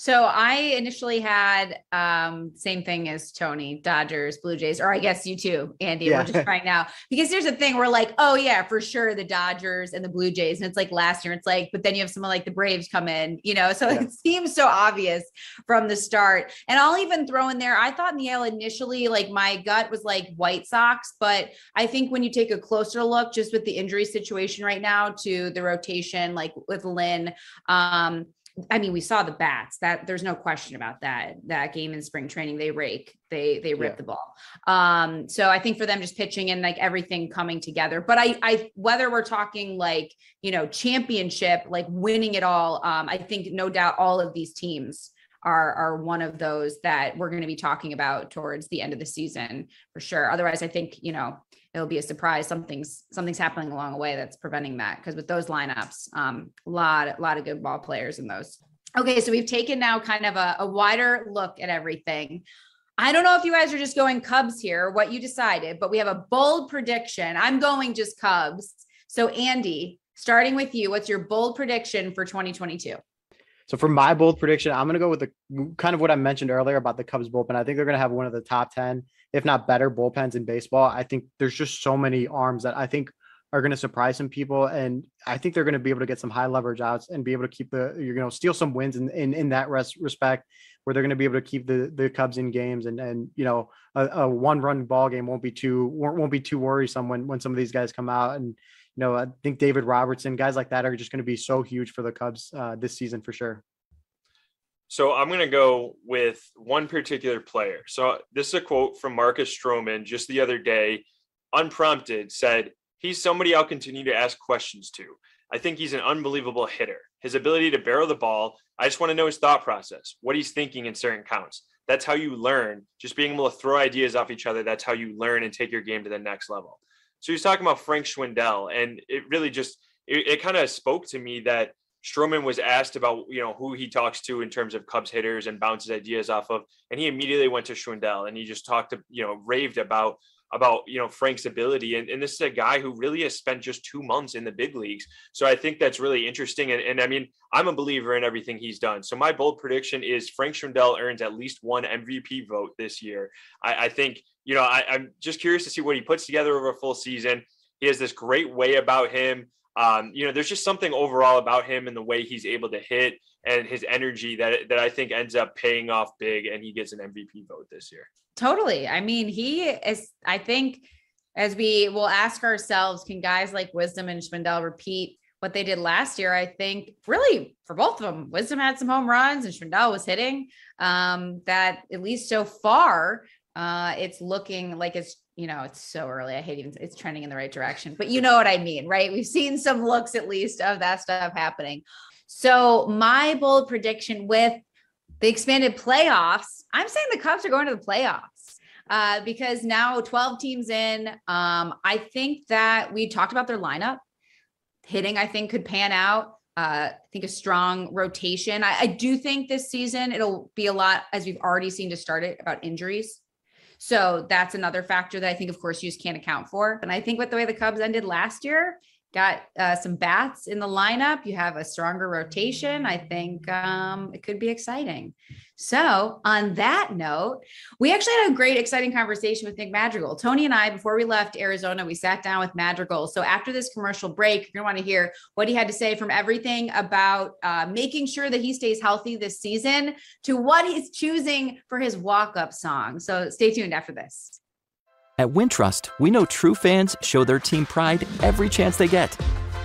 So I initially had um, same thing as Tony, Dodgers, Blue Jays, or I guess you too, Andy, yeah. We're just trying now, because here's the thing. We're like, oh yeah, for sure. The Dodgers and the Blue Jays. And it's like last year, it's like, but then you have someone like the Braves come in, you know, so yeah. It seems so obvious from the start. And I'll even throw in there, I thought in the N L initially, like my gut was like White Sox, but I think when you take a closer look, just with the injury situation right now to the rotation, like with Lynn, um, I mean, we saw the bats that there's no question about that, that game in spring training, they rake, they, they rip yeah. the ball. Um, so I think for them just pitching and like everything coming together, but I, I, whether we're talking like, you know, championship, like winning it all. Um, I think no doubt all of these teams are, are one of those that we're going to be talking about towards the end of the season for sure. Otherwise I think, you know, it'll be a surprise. Something's something's happening along the way that's preventing that. Because with those lineups, um, a lot, a lot of good ball players in those. Okay, so we've taken now kind of a, a wider look at everything. I don't know if you guys are just going Cubs here, what you decided, but we have a bold prediction. I'm going just Cubs. So Andy, starting with you, what's your bold prediction for twenty twenty-two? So for my bold prediction, I'm going to go with the kind of what I mentioned earlier about the Cubs bullpen. I think they're going to have one of the top ten, if not better, bullpens in baseball. I think there's just so many arms that I think are going to surprise some people. And I think they're going to be able to get some high leverage outs and be able to keep the, you know, steal some wins in, in, in that res- respect where they're going to be able to keep the, the Cubs in games. And, and, you know, a, a one run ball game won't be too, won't, won't be too worrisome when, when some of these guys come out. And, you know, I think David Robertson, guys like that are just going to be so huge for the Cubs uh, this season for sure. So I'm going to go with one particular player. So this is a quote from Marcus Stroman just the other day, unprompted, said, he's somebody I'll continue to ask questions to. I think he's an unbelievable hitter. His ability to barrel the ball. I just want to know his thought process, what he's thinking in certain counts. That's how you learn. Just being able to throw ideas off each other. That's how you learn and take your game to the next level. So he's talking about Frank Schwindel, and it really just, it, it kind of spoke to me that Stroman was asked about, you know, who he talks to in terms of Cubs hitters and bounces ideas off of, and he immediately went to Schwindel, and he just talked to, you know, raved about, about, you know, Frank's ability. And, and this is a guy who really has spent just two months in the big leagues. So I think that's really interesting. And, and I mean, I'm a believer in everything he's done. So my bold prediction is Frank Schwindel earns at least one M V P vote this year. I, I think, you know, I, I'm just curious to see what he puts together over a full season. He has this great way about him. Um, you know, there's just something overall about him and the way he's able to hit and his energy that, that I think ends up paying off big, and he gets an M V P vote this year. Totally. I mean, he is, I think, as we will ask ourselves, can guys like Wisdom and Schwindel repeat what they did last year? I think really for both of them, Wisdom had some home runs and Schwindel was hitting, um, that at least so far, uh, it's looking like it's, you know, it's so early. I hate even, it's trending in the right direction, but you know what I mean, right? We've seen some looks at least of that stuff happening. So my bold prediction with the expanded playoffs, I'm saying the Cubs are going to the playoffs uh, because now twelve teams in. Um, I think that we talked about their lineup. Hitting, I think, could pan out. Uh, I think a strong rotation. I, I do think this season it'll be a lot, as we've already seen to start it, about injuries. So that's another factor that I think, of course, you just can't account for. And I think with the way the Cubs ended last year, got uh, some bats in the lineup, you have a stronger rotation. I think um, it could be exciting. So on that note, we actually had a great, exciting conversation with Nick Madrigal. Tony and I, before we left Arizona, we sat down with Madrigal. So after this commercial break, you're going to want to hear what he had to say, from everything about uh, making sure that he stays healthy this season to what he's choosing for his walk-up song. So stay tuned after this. At Wintrust, we know true fans show their team pride every chance they get.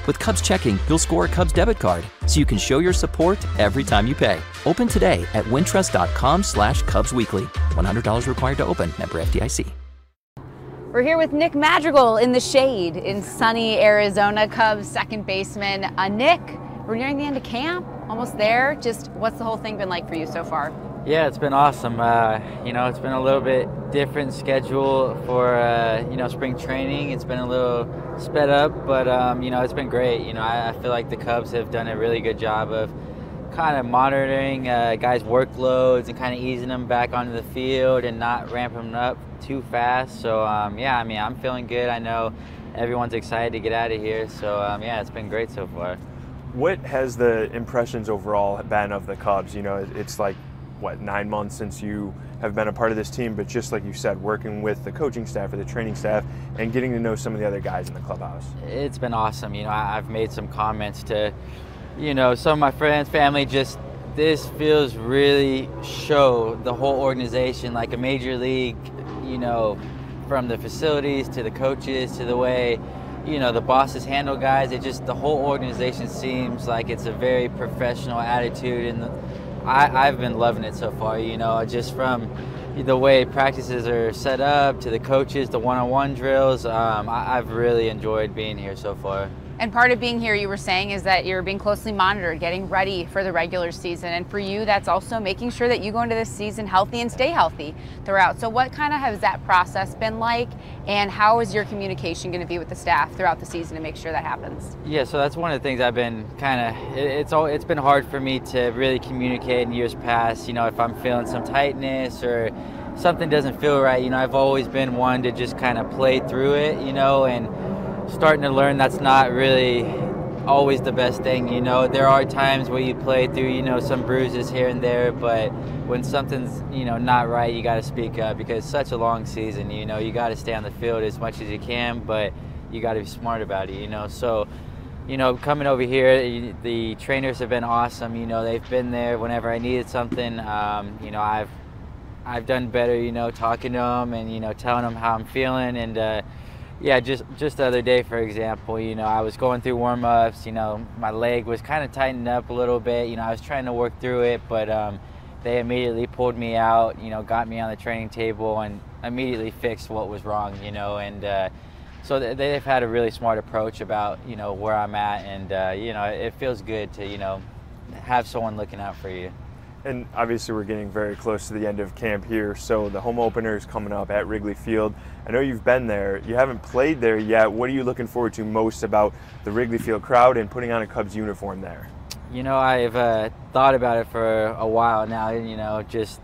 With Cubs Checking, you'll score a Cubs debit card so you can show your support every time you pay. Open today at wintrust dot com slash Cubs Weekly. one hundred dollars required to open. Member F D I C. We're here with Nick Madrigal in the shade in sunny Arizona, Cubs second baseman. Uh, Nick, we're nearing the end of camp, almost there. Just what's the whole thing been like for you so far? Yeah, it's been awesome. Uh, you know, it's been a little bit different schedule for, uh, you know, spring training. It's been a little sped up, but, um, you know, it's been great. You know, I, I feel like the Cubs have done a really good job of kind of monitoring uh, guys' workloads and kind of easing them back onto the field and not ramping them up too fast. So, um, yeah, I mean, I'm feeling good. I know everyone's excited to get out of here. So, um, yeah, it's been great so far. What has the impressions overall been of the Cubs? You know, it's like, what, nine months since you have been a part of this team, but just like you said, working with the coaching staff or the training staff and getting to know some of the other guys in the clubhouse. It's been awesome. You know, I've made some comments to, you know, some of my friends, family, just this feels really show the whole organization like a major league, you know, from the facilities to the coaches to the way, you know, the bosses handle guys. It just, the whole organization seems like it's a very professional attitude, and the I, I've been loving it so far, you know, just from the way practices are set up to the coaches, the one-on-one drills. Um, I, I've really enjoyed being here so far. And part of being here, you were saying, is that you're being closely monitored, getting ready for the regular season. And for you, that's also making sure that you go into this season healthy and stay healthy throughout. So what kind of has that process been like, and how is your communication going to be with the staff throughout the season to make sure that happens? Yeah, so that's one of the things I've been kind of, it, it's all, it's been hard for me to really communicate in years past, you know, if I'm feeling some tightness or something doesn't feel right. You know, I've always been one to just kind of play through it, you know, and starting to learn that's not really always the best thing. You know, there are times where you play through, you know, some bruises here and there, but when something's, you know, not right, you got to speak up, because it's such a long season. You know, you got to stay on the field as much as you can, but you got to be smart about it, you know. So, you know, coming over here, the trainers have been awesome. You know, they've been there whenever I needed something. Um, you know, I've I've done better, you know, talking to them and, you know, telling them how I'm feeling. And uh Yeah, just just the other day, for example, you know, I was going through warm-ups, you know, my leg was kind of tightened up a little bit, you know, I was trying to work through it, but um, they immediately pulled me out, you know, got me on the training table and immediately fixed what was wrong, you know, and uh, So they've had a really smart approach about, you know, where I'm at, and uh, you know, it feels good to, you know, have someone looking out for you. And obviously we're getting very close to the end of camp here, so the home opener is coming up at Wrigley Field. I know you've been there. You haven't played there yet. What are you looking forward to most about the Wrigley Field crowd and putting on a Cubs uniform there? You know, I've uh, thought about it for a while now, you know, just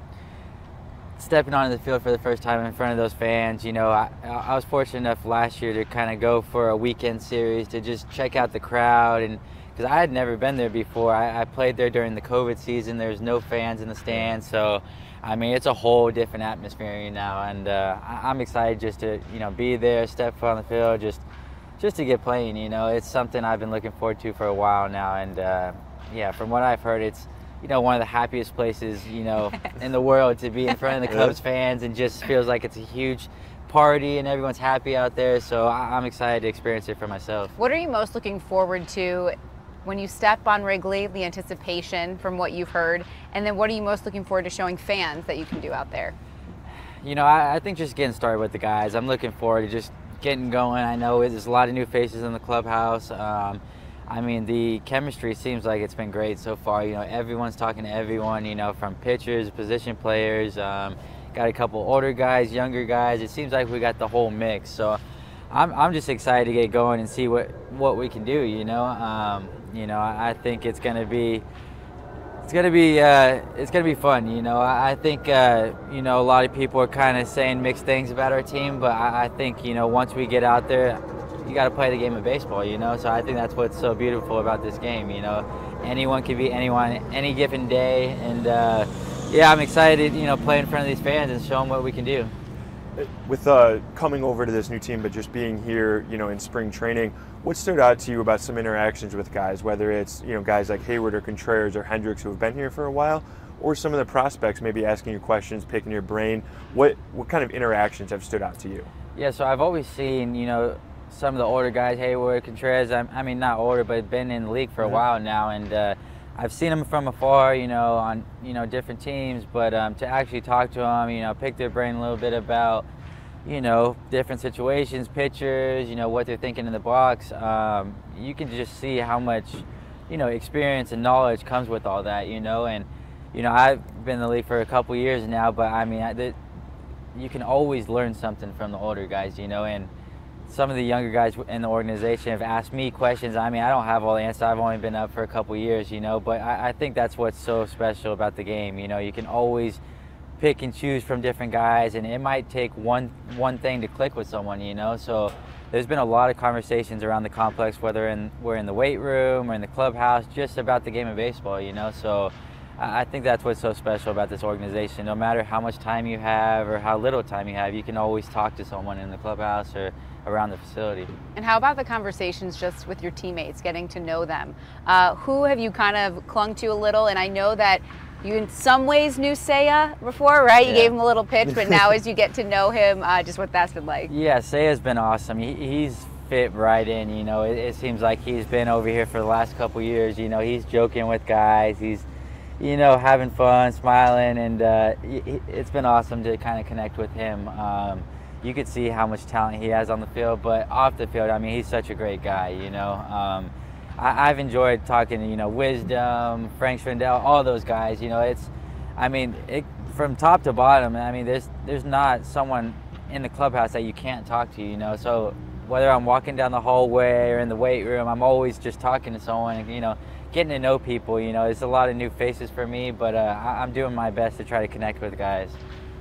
stepping onto the field for the first time in front of those fans. You know, I, I was fortunate enough last year to kind of go for a weekend series to just check out the crowd, and because I had never been there before. I, I played there during the COVID season. There's no fans in the stands, so I mean it's a whole different atmosphere now, and uh, I, I'm excited just to, you know, be there, step foot on the field, just just to get playing. You know, it's something I've been looking forward to for a while now, and uh, yeah, from what I've heard, it's, you know, one of the happiest places, you know, in the world to be in front of the Cubs fans, and just feels like it's a huge party and everyone's happy out there. So I, I'm excited to experience it for myself. What are you most looking forward to when you step on Wrigley, the anticipation from what you've heard, and then what are you most looking forward to showing fans that you can do out there? You know, I, I think just getting started with the guys. I'm looking forward to just getting going. I know there's a lot of new faces in the clubhouse. Um, I mean, the chemistry seems like it's been great so far. You know, everyone's talking to everyone, you know, from pitchers, position players. Um, got a couple older guys, younger guys. It seems like we got the whole mix. So I'm, I'm just excited to get going and see what, what we can do, you know. Um, You know, I think it's gonna be, it's gonna be, uh, it's gonna be fun. You know, I think, uh, you know, a lot of people are kind of saying mixed things about our team, but I, I think, you know, once we get out there, you got to play the game of baseball. You know, so I think that's what's so beautiful about this game. You know, anyone can be anyone, any given day, and uh, yeah, I'm excited. You know, play in front of these fans and show them what we can do. With uh, coming over to this new team, but just being here, you know, in spring training, what stood out to you about some interactions with guys, whether it's, you know, guys like Hayward or Contreras or Hendricks who have been here for a while, or some of the prospects maybe asking you questions, picking your brain? What what kind of interactions have stood out to you? Yeah, so I've always seen, you know, some of the older guys, Hayward, Contreras, I, I mean, not older, but been in the league for a mm-hmm. while now, and uh, I've seen them from afar, you know, on, you know, different teams, but um, to actually talk to them, you know, pick their brain a little bit about, you know, different situations, pitchers, you know, what they're thinking in the box, um, you can just see how much, you know, experience and knowledge comes with all that, you know. And, you know, I've been in the league for a couple years now, but I mean, I, the, you can always learn something from the older guys, you know, and some of the younger guys in the organization have asked me questions. I mean, I don't have all the answers. I've only been up for a couple years, you know, but I, I think that's what's so special about the game. You know, you can always pick and choose from different guys, and it might take one one thing to click with someone, you know. So there's been a lot of conversations around the complex, whether in, we're in the weight room or in the clubhouse, just about the game of baseball, you know. So I, I think that's what's so special about this organization. No matter how much time you have or how little time you have, you can always talk to someone in the clubhouse or around the facility. And how about the conversations just with your teammates, getting to know them? Uh, who have you kind of clung to a little? And I know that you in some ways knew Seiya before, right? You yeah. gave him a little pitch, but now as you get to know him, uh, just what that's been like. Yeah, Seiya's been awesome. He, he's fit right in, you know. It, it seems like he's been over here for the last couple years. You know, he's joking with guys. He's, you know, having fun, smiling, and uh, it's been awesome to kind of connect with him. Um, You could see how much talent he has on the field, but off the field, I mean, he's such a great guy, you know. Um, I, I've enjoyed talking to, you know, Wisdom, Frank Schwindel, all those guys, you know. It's, I mean, it, from top to bottom, I mean, there's, there's not someone in the clubhouse that you can't talk to, you know. So whether I'm walking down the hallway or in the weight room, I'm always just talking to someone, you know, getting to know people, you know. It's a lot of new faces for me, but uh, I, I'm doing my best to try to connect with guys.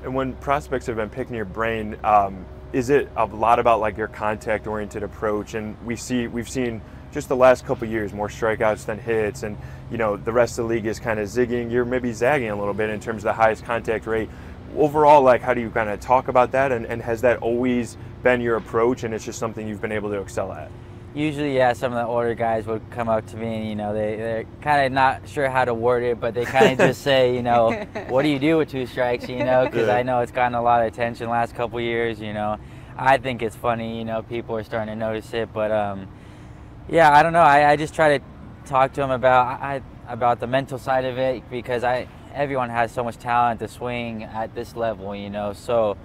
And when prospects have been picking your brain, um, is it a lot about like your contact-oriented approach? And we see, we've seen just the last couple of years more strikeouts than hits, and you know the rest of the league is kind of zigging. You're maybe zagging a little bit in terms of the highest contact rate. Overall, like how do you kind of talk about that? And, and has that always been your approach? And it's just something you've been able to excel at? Usually, yeah, some of the older guys would come up to me and, you know, they, they're kind of not sure how to word it, but they kind of just say, you know, what do you do with two strikes, you know, because I know it's gotten a lot of attention last couple years, you know. I think it's funny, you know, people are starting to notice it, but, um, yeah, I don't know. I, I just try to talk to them about, I, about the mental side of it, because I everyone has so much talent to swing at this level, you know, so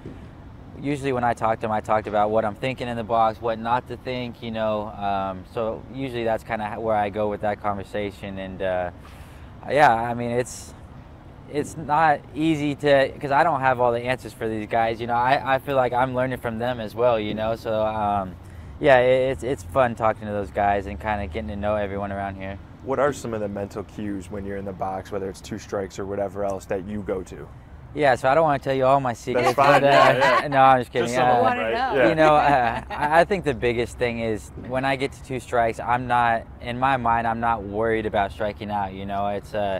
usually when I talk to him, I talked about what I'm thinking in the box, what not to think, you know. Um, so usually that's kind of where I go with that conversation. And uh, yeah, I mean, it's it's not easy to, because I don't have all the answers for these guys. You know, I, I feel like I'm learning from them as well, you know. So um, yeah, it, it's, it's fun talking to those guys and kind of getting to know everyone around here. What are some of the mental cues when you're in the box, whether it's two strikes or whatever else, that you go to? Yeah, so I don't want to tell you all my secrets. That's fine. But, uh, yeah, yeah. No, I'm just kidding. Just uh, someone, right? Yeah. You know, uh, I think the biggest thing is when I get to two strikes, I'm not, in my mind, I'm not worried about striking out. You know, it's, uh,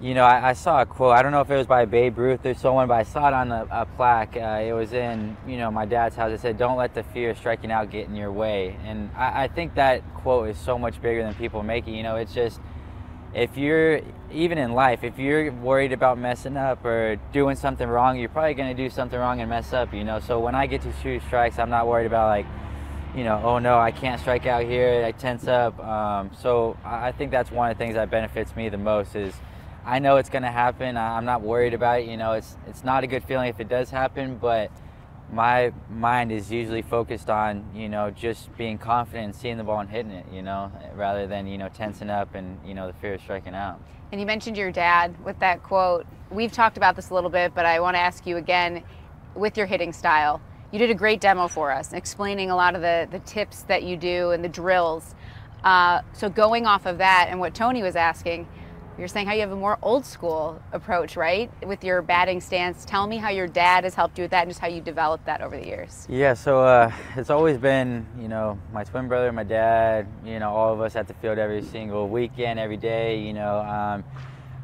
you know, I, I saw a quote. I don't know if it was by Babe Ruth or someone, but I saw it on a, a plaque. Uh, it was in, you know, my dad's house. It said, "Don't let the fear of striking out get in your way." And I, I think that quote is so much bigger than people make it. You know, it's just, if you're, even in life, if you're worried about messing up or doing something wrong, you're probably going to do something wrong and mess up, you know. So when I get to two strikes, I'm not worried about, like, you know, oh no, I can't strike out here, I tense up. Um, so I think that's one of the things that benefits me the most is I know it's going to happen. I'm not worried about it, you know. It's it's not a good feeling if it does happen, but my mind is usually focused on, you know, just being confident and seeing the ball and hitting it, you know, rather than, you know, tensing up and, you know, the fear of striking out. And you mentioned your dad with that quote. We've talked about this a little bit, but I want to ask you again with your hitting style. You did a great demo for us, explaining a lot of the, the tips that you do and the drills. Uh, so going off of that and what Tony was asking, you're saying how you have a more old school approach, right, with your batting stance. Tell me how your dad has helped you with that and just how you developed that over the years. Yeah, so uh, it's always been, you know, my twin brother, my dad, you know, all of us at the field every single weekend, every day, you know. Um,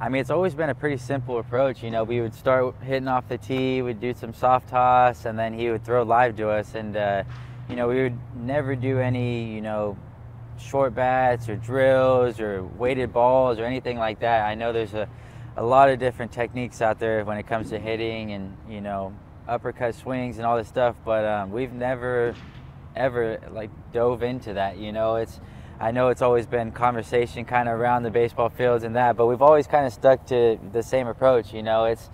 I mean, it's always been a pretty simple approach. You know, we would start hitting off the tee, we'd do some soft toss, and then he would throw live to us. And, uh, you know, we would never do any, you know, short bats or drills or weighted balls or anything like that. I know there's a, a lot of different techniques out there when it comes to hitting and, you know, uppercut swings and all this stuff, but um, we've never ever like dove into that, you know. It's, I know it's always been conversation kind of around the baseball fields and that, but we've always kind of stuck to the same approach, you know. It's,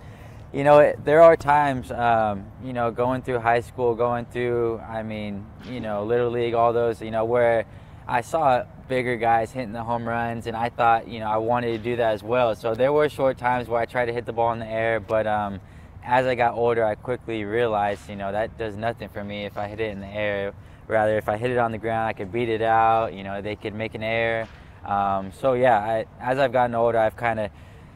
you know, it, there are times, um, you know, going through high school, going through, I mean, you know, Little League, all those, you know, where I saw bigger guys hitting the home runs, and I thought, you know, I wanted to do that as well. So there were short times where I tried to hit the ball in the air, but um, as I got older, I quickly realized, you know, that does nothing for me if I hit it in the air. Rather, if I hit it on the ground, I could beat it out, you know, they could make an error. Um, so yeah, I, as I've gotten older, I've kind of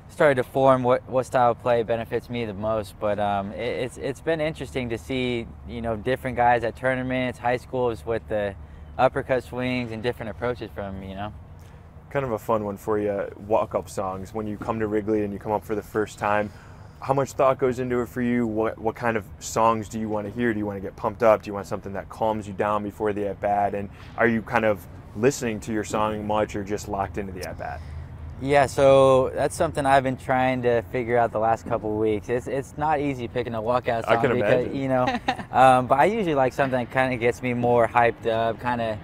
started to form what, what style of play benefits me the most. But um, it, it's, it's been interesting to see, you know, different guys at tournaments, high schools with the uppercut swings and different approaches from, you know. Kind of a fun one for you, walk-up songs. When you come to Wrigley and you come up for the first time, how much thought goes into it for you? What, what kind of songs do you want to hear? Do you want to get pumped up? Do you want something that calms you down before the at-bat? And are you kind of listening to your song much or just locked into the at-bat? Yeah, so that's something I've been trying to figure out the last couple of weeks. It's it's not easy picking a walkout song. I can because, imagine. You know, um, but I usually like something that kind of gets me more hyped up, kind of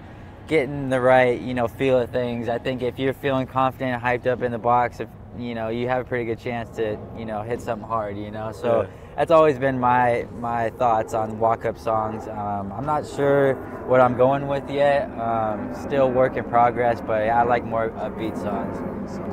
getting the right, you know, feel of things. I think if you're feeling confident and hyped up in the box, if, you know, you have a pretty good chance to, you know, hit something hard, you know. So yeah, that's always been my my thoughts on walk-up songs. Um, I'm not sure what I'm going with yet. Um, still work in progress, but I like more upbeat songs.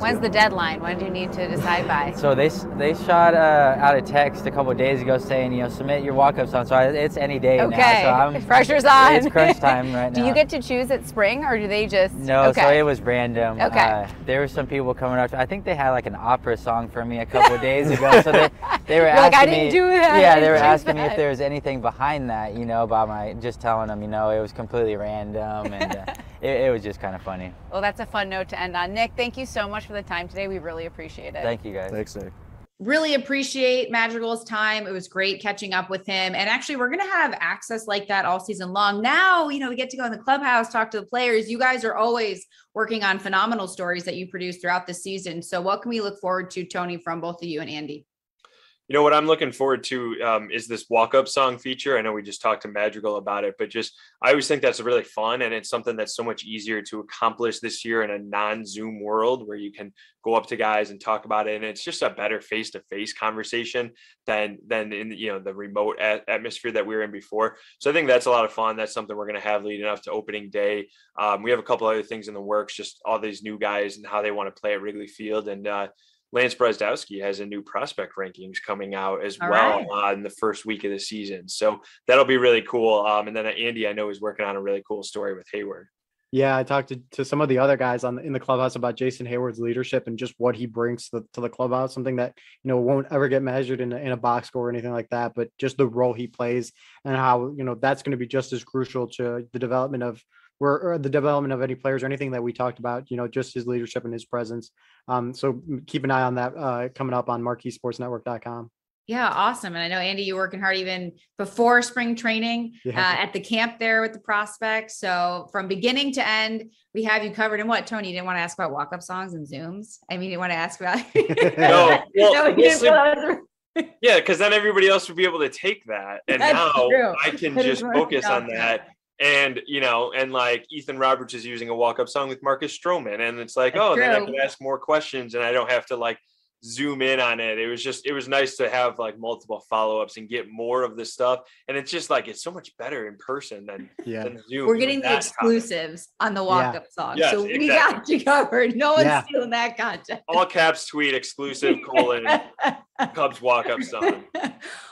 When's the deadline? When do you need to decide by? So they they shot uh, out a text a couple of days ago saying, you know, submit your walk-up song. So I, it's any day okay. now. So I'm, pressure's on. It's crunch time right now. Do you get to choose at spring, or do they just? No, okay. So it was random. Okay. Uh, there were some people coming up. I think they had like an opera song for me a couple of days ago. So they they were asking like, I didn't me. Do that. Yeah, they were asking that. me if there was anything behind that. You know, about my just telling them, you know, it was completely random and. Uh, It, it was just kind of funny. Well, that's a fun note to end on. Nick, thank you so much for the time today. We really appreciate it. Thank you, guys. Thanks, Nick. Really appreciate Madrigal's time. It was great catching up with him. And actually, we're going to have access like that all season long. Now, you know, we get to go in the clubhouse, talk to the players. You guys are always working on phenomenal stories that you produce throughout the season. So what can we look forward to, Tony, from both of you and Andy? You know, what I'm looking forward to um, is this walk-up song feature. I know we just talked to Madrigal about it, but just, I always think that's really fun. And it's something that's so much easier to accomplish this year in a non-Zoom world where you can go up to guys and talk about it. And it's just a better face-to-face conversation than, than in, you know, the remote at- atmosphere that we were in before. So I think that's a lot of fun. That's something we're going to have leading up to opening day. Um, we have a couple other things in the works, just all these new guys and how they want to play at Wrigley Field. And, uh, Lance Brezdowski has a new prospect rankings coming out as All well right. uh, in the first week of the season. So that'll be really cool. Um, and then Andy, I know, is working on a really cool story with Hayward. Yeah, I talked to, to some of the other guys on in the clubhouse about Jason Hayward's leadership and just what he brings to the, to the clubhouse, something that, you know, won't ever get measured in a, in a box score or anything like that, but just the role he plays and how, you know, that's going to be just as crucial to the development of We're the development of any players or anything that we talked about, you know, just his leadership and his presence. Um, so keep an eye on that uh, coming up on marquee sports network dot com. Yeah, awesome. And I know, Andy, you're working hard even before spring training yeah. uh, at the camp there with the prospects. So from beginning to end, we have you covered. And what, Tony, you didn't want to ask about walk-up songs and Zooms? I mean, you didn't want to ask about No, well, no yeah, because then everybody else would be able to take that. And That's now true. I can that just focus on that. And, you know, and like Ethan Roberts is using a walk-up song with Marcus Stroman, and it's like, That's oh, true. Then I can ask more questions and I don't have to like zoom in on it. It was just, it was nice to have like multiple follow-ups and get more of this stuff. And it's just like, it's so much better in person than, yeah. than Zoom. We're getting the exclusives topic. On the walk-up yeah. song. Yes, so exactly. We got you covered. No one's yeah. stealing that content. All caps tweet exclusive colon Cubs walk-up song.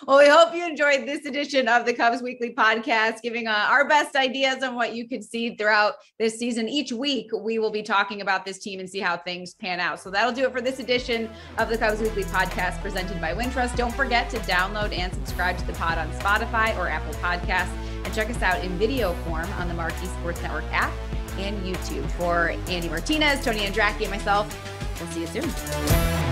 Well, we hope you enjoyed this edition of the Cubs Weekly Podcast, giving uh, our best ideas on what you could see throughout this season. Each week, we will be talking about this team and see how things pan out. So that'll do it for this edition of the Cubs Weekly Podcast presented by Wintrust. Don't forget to download and subscribe to the pod on Spotify or Apple Podcasts, and check us out in video form on the Marquee Sports Network app and YouTube. For Andy Martinez, Tony Andracki, and myself, we'll see you soon.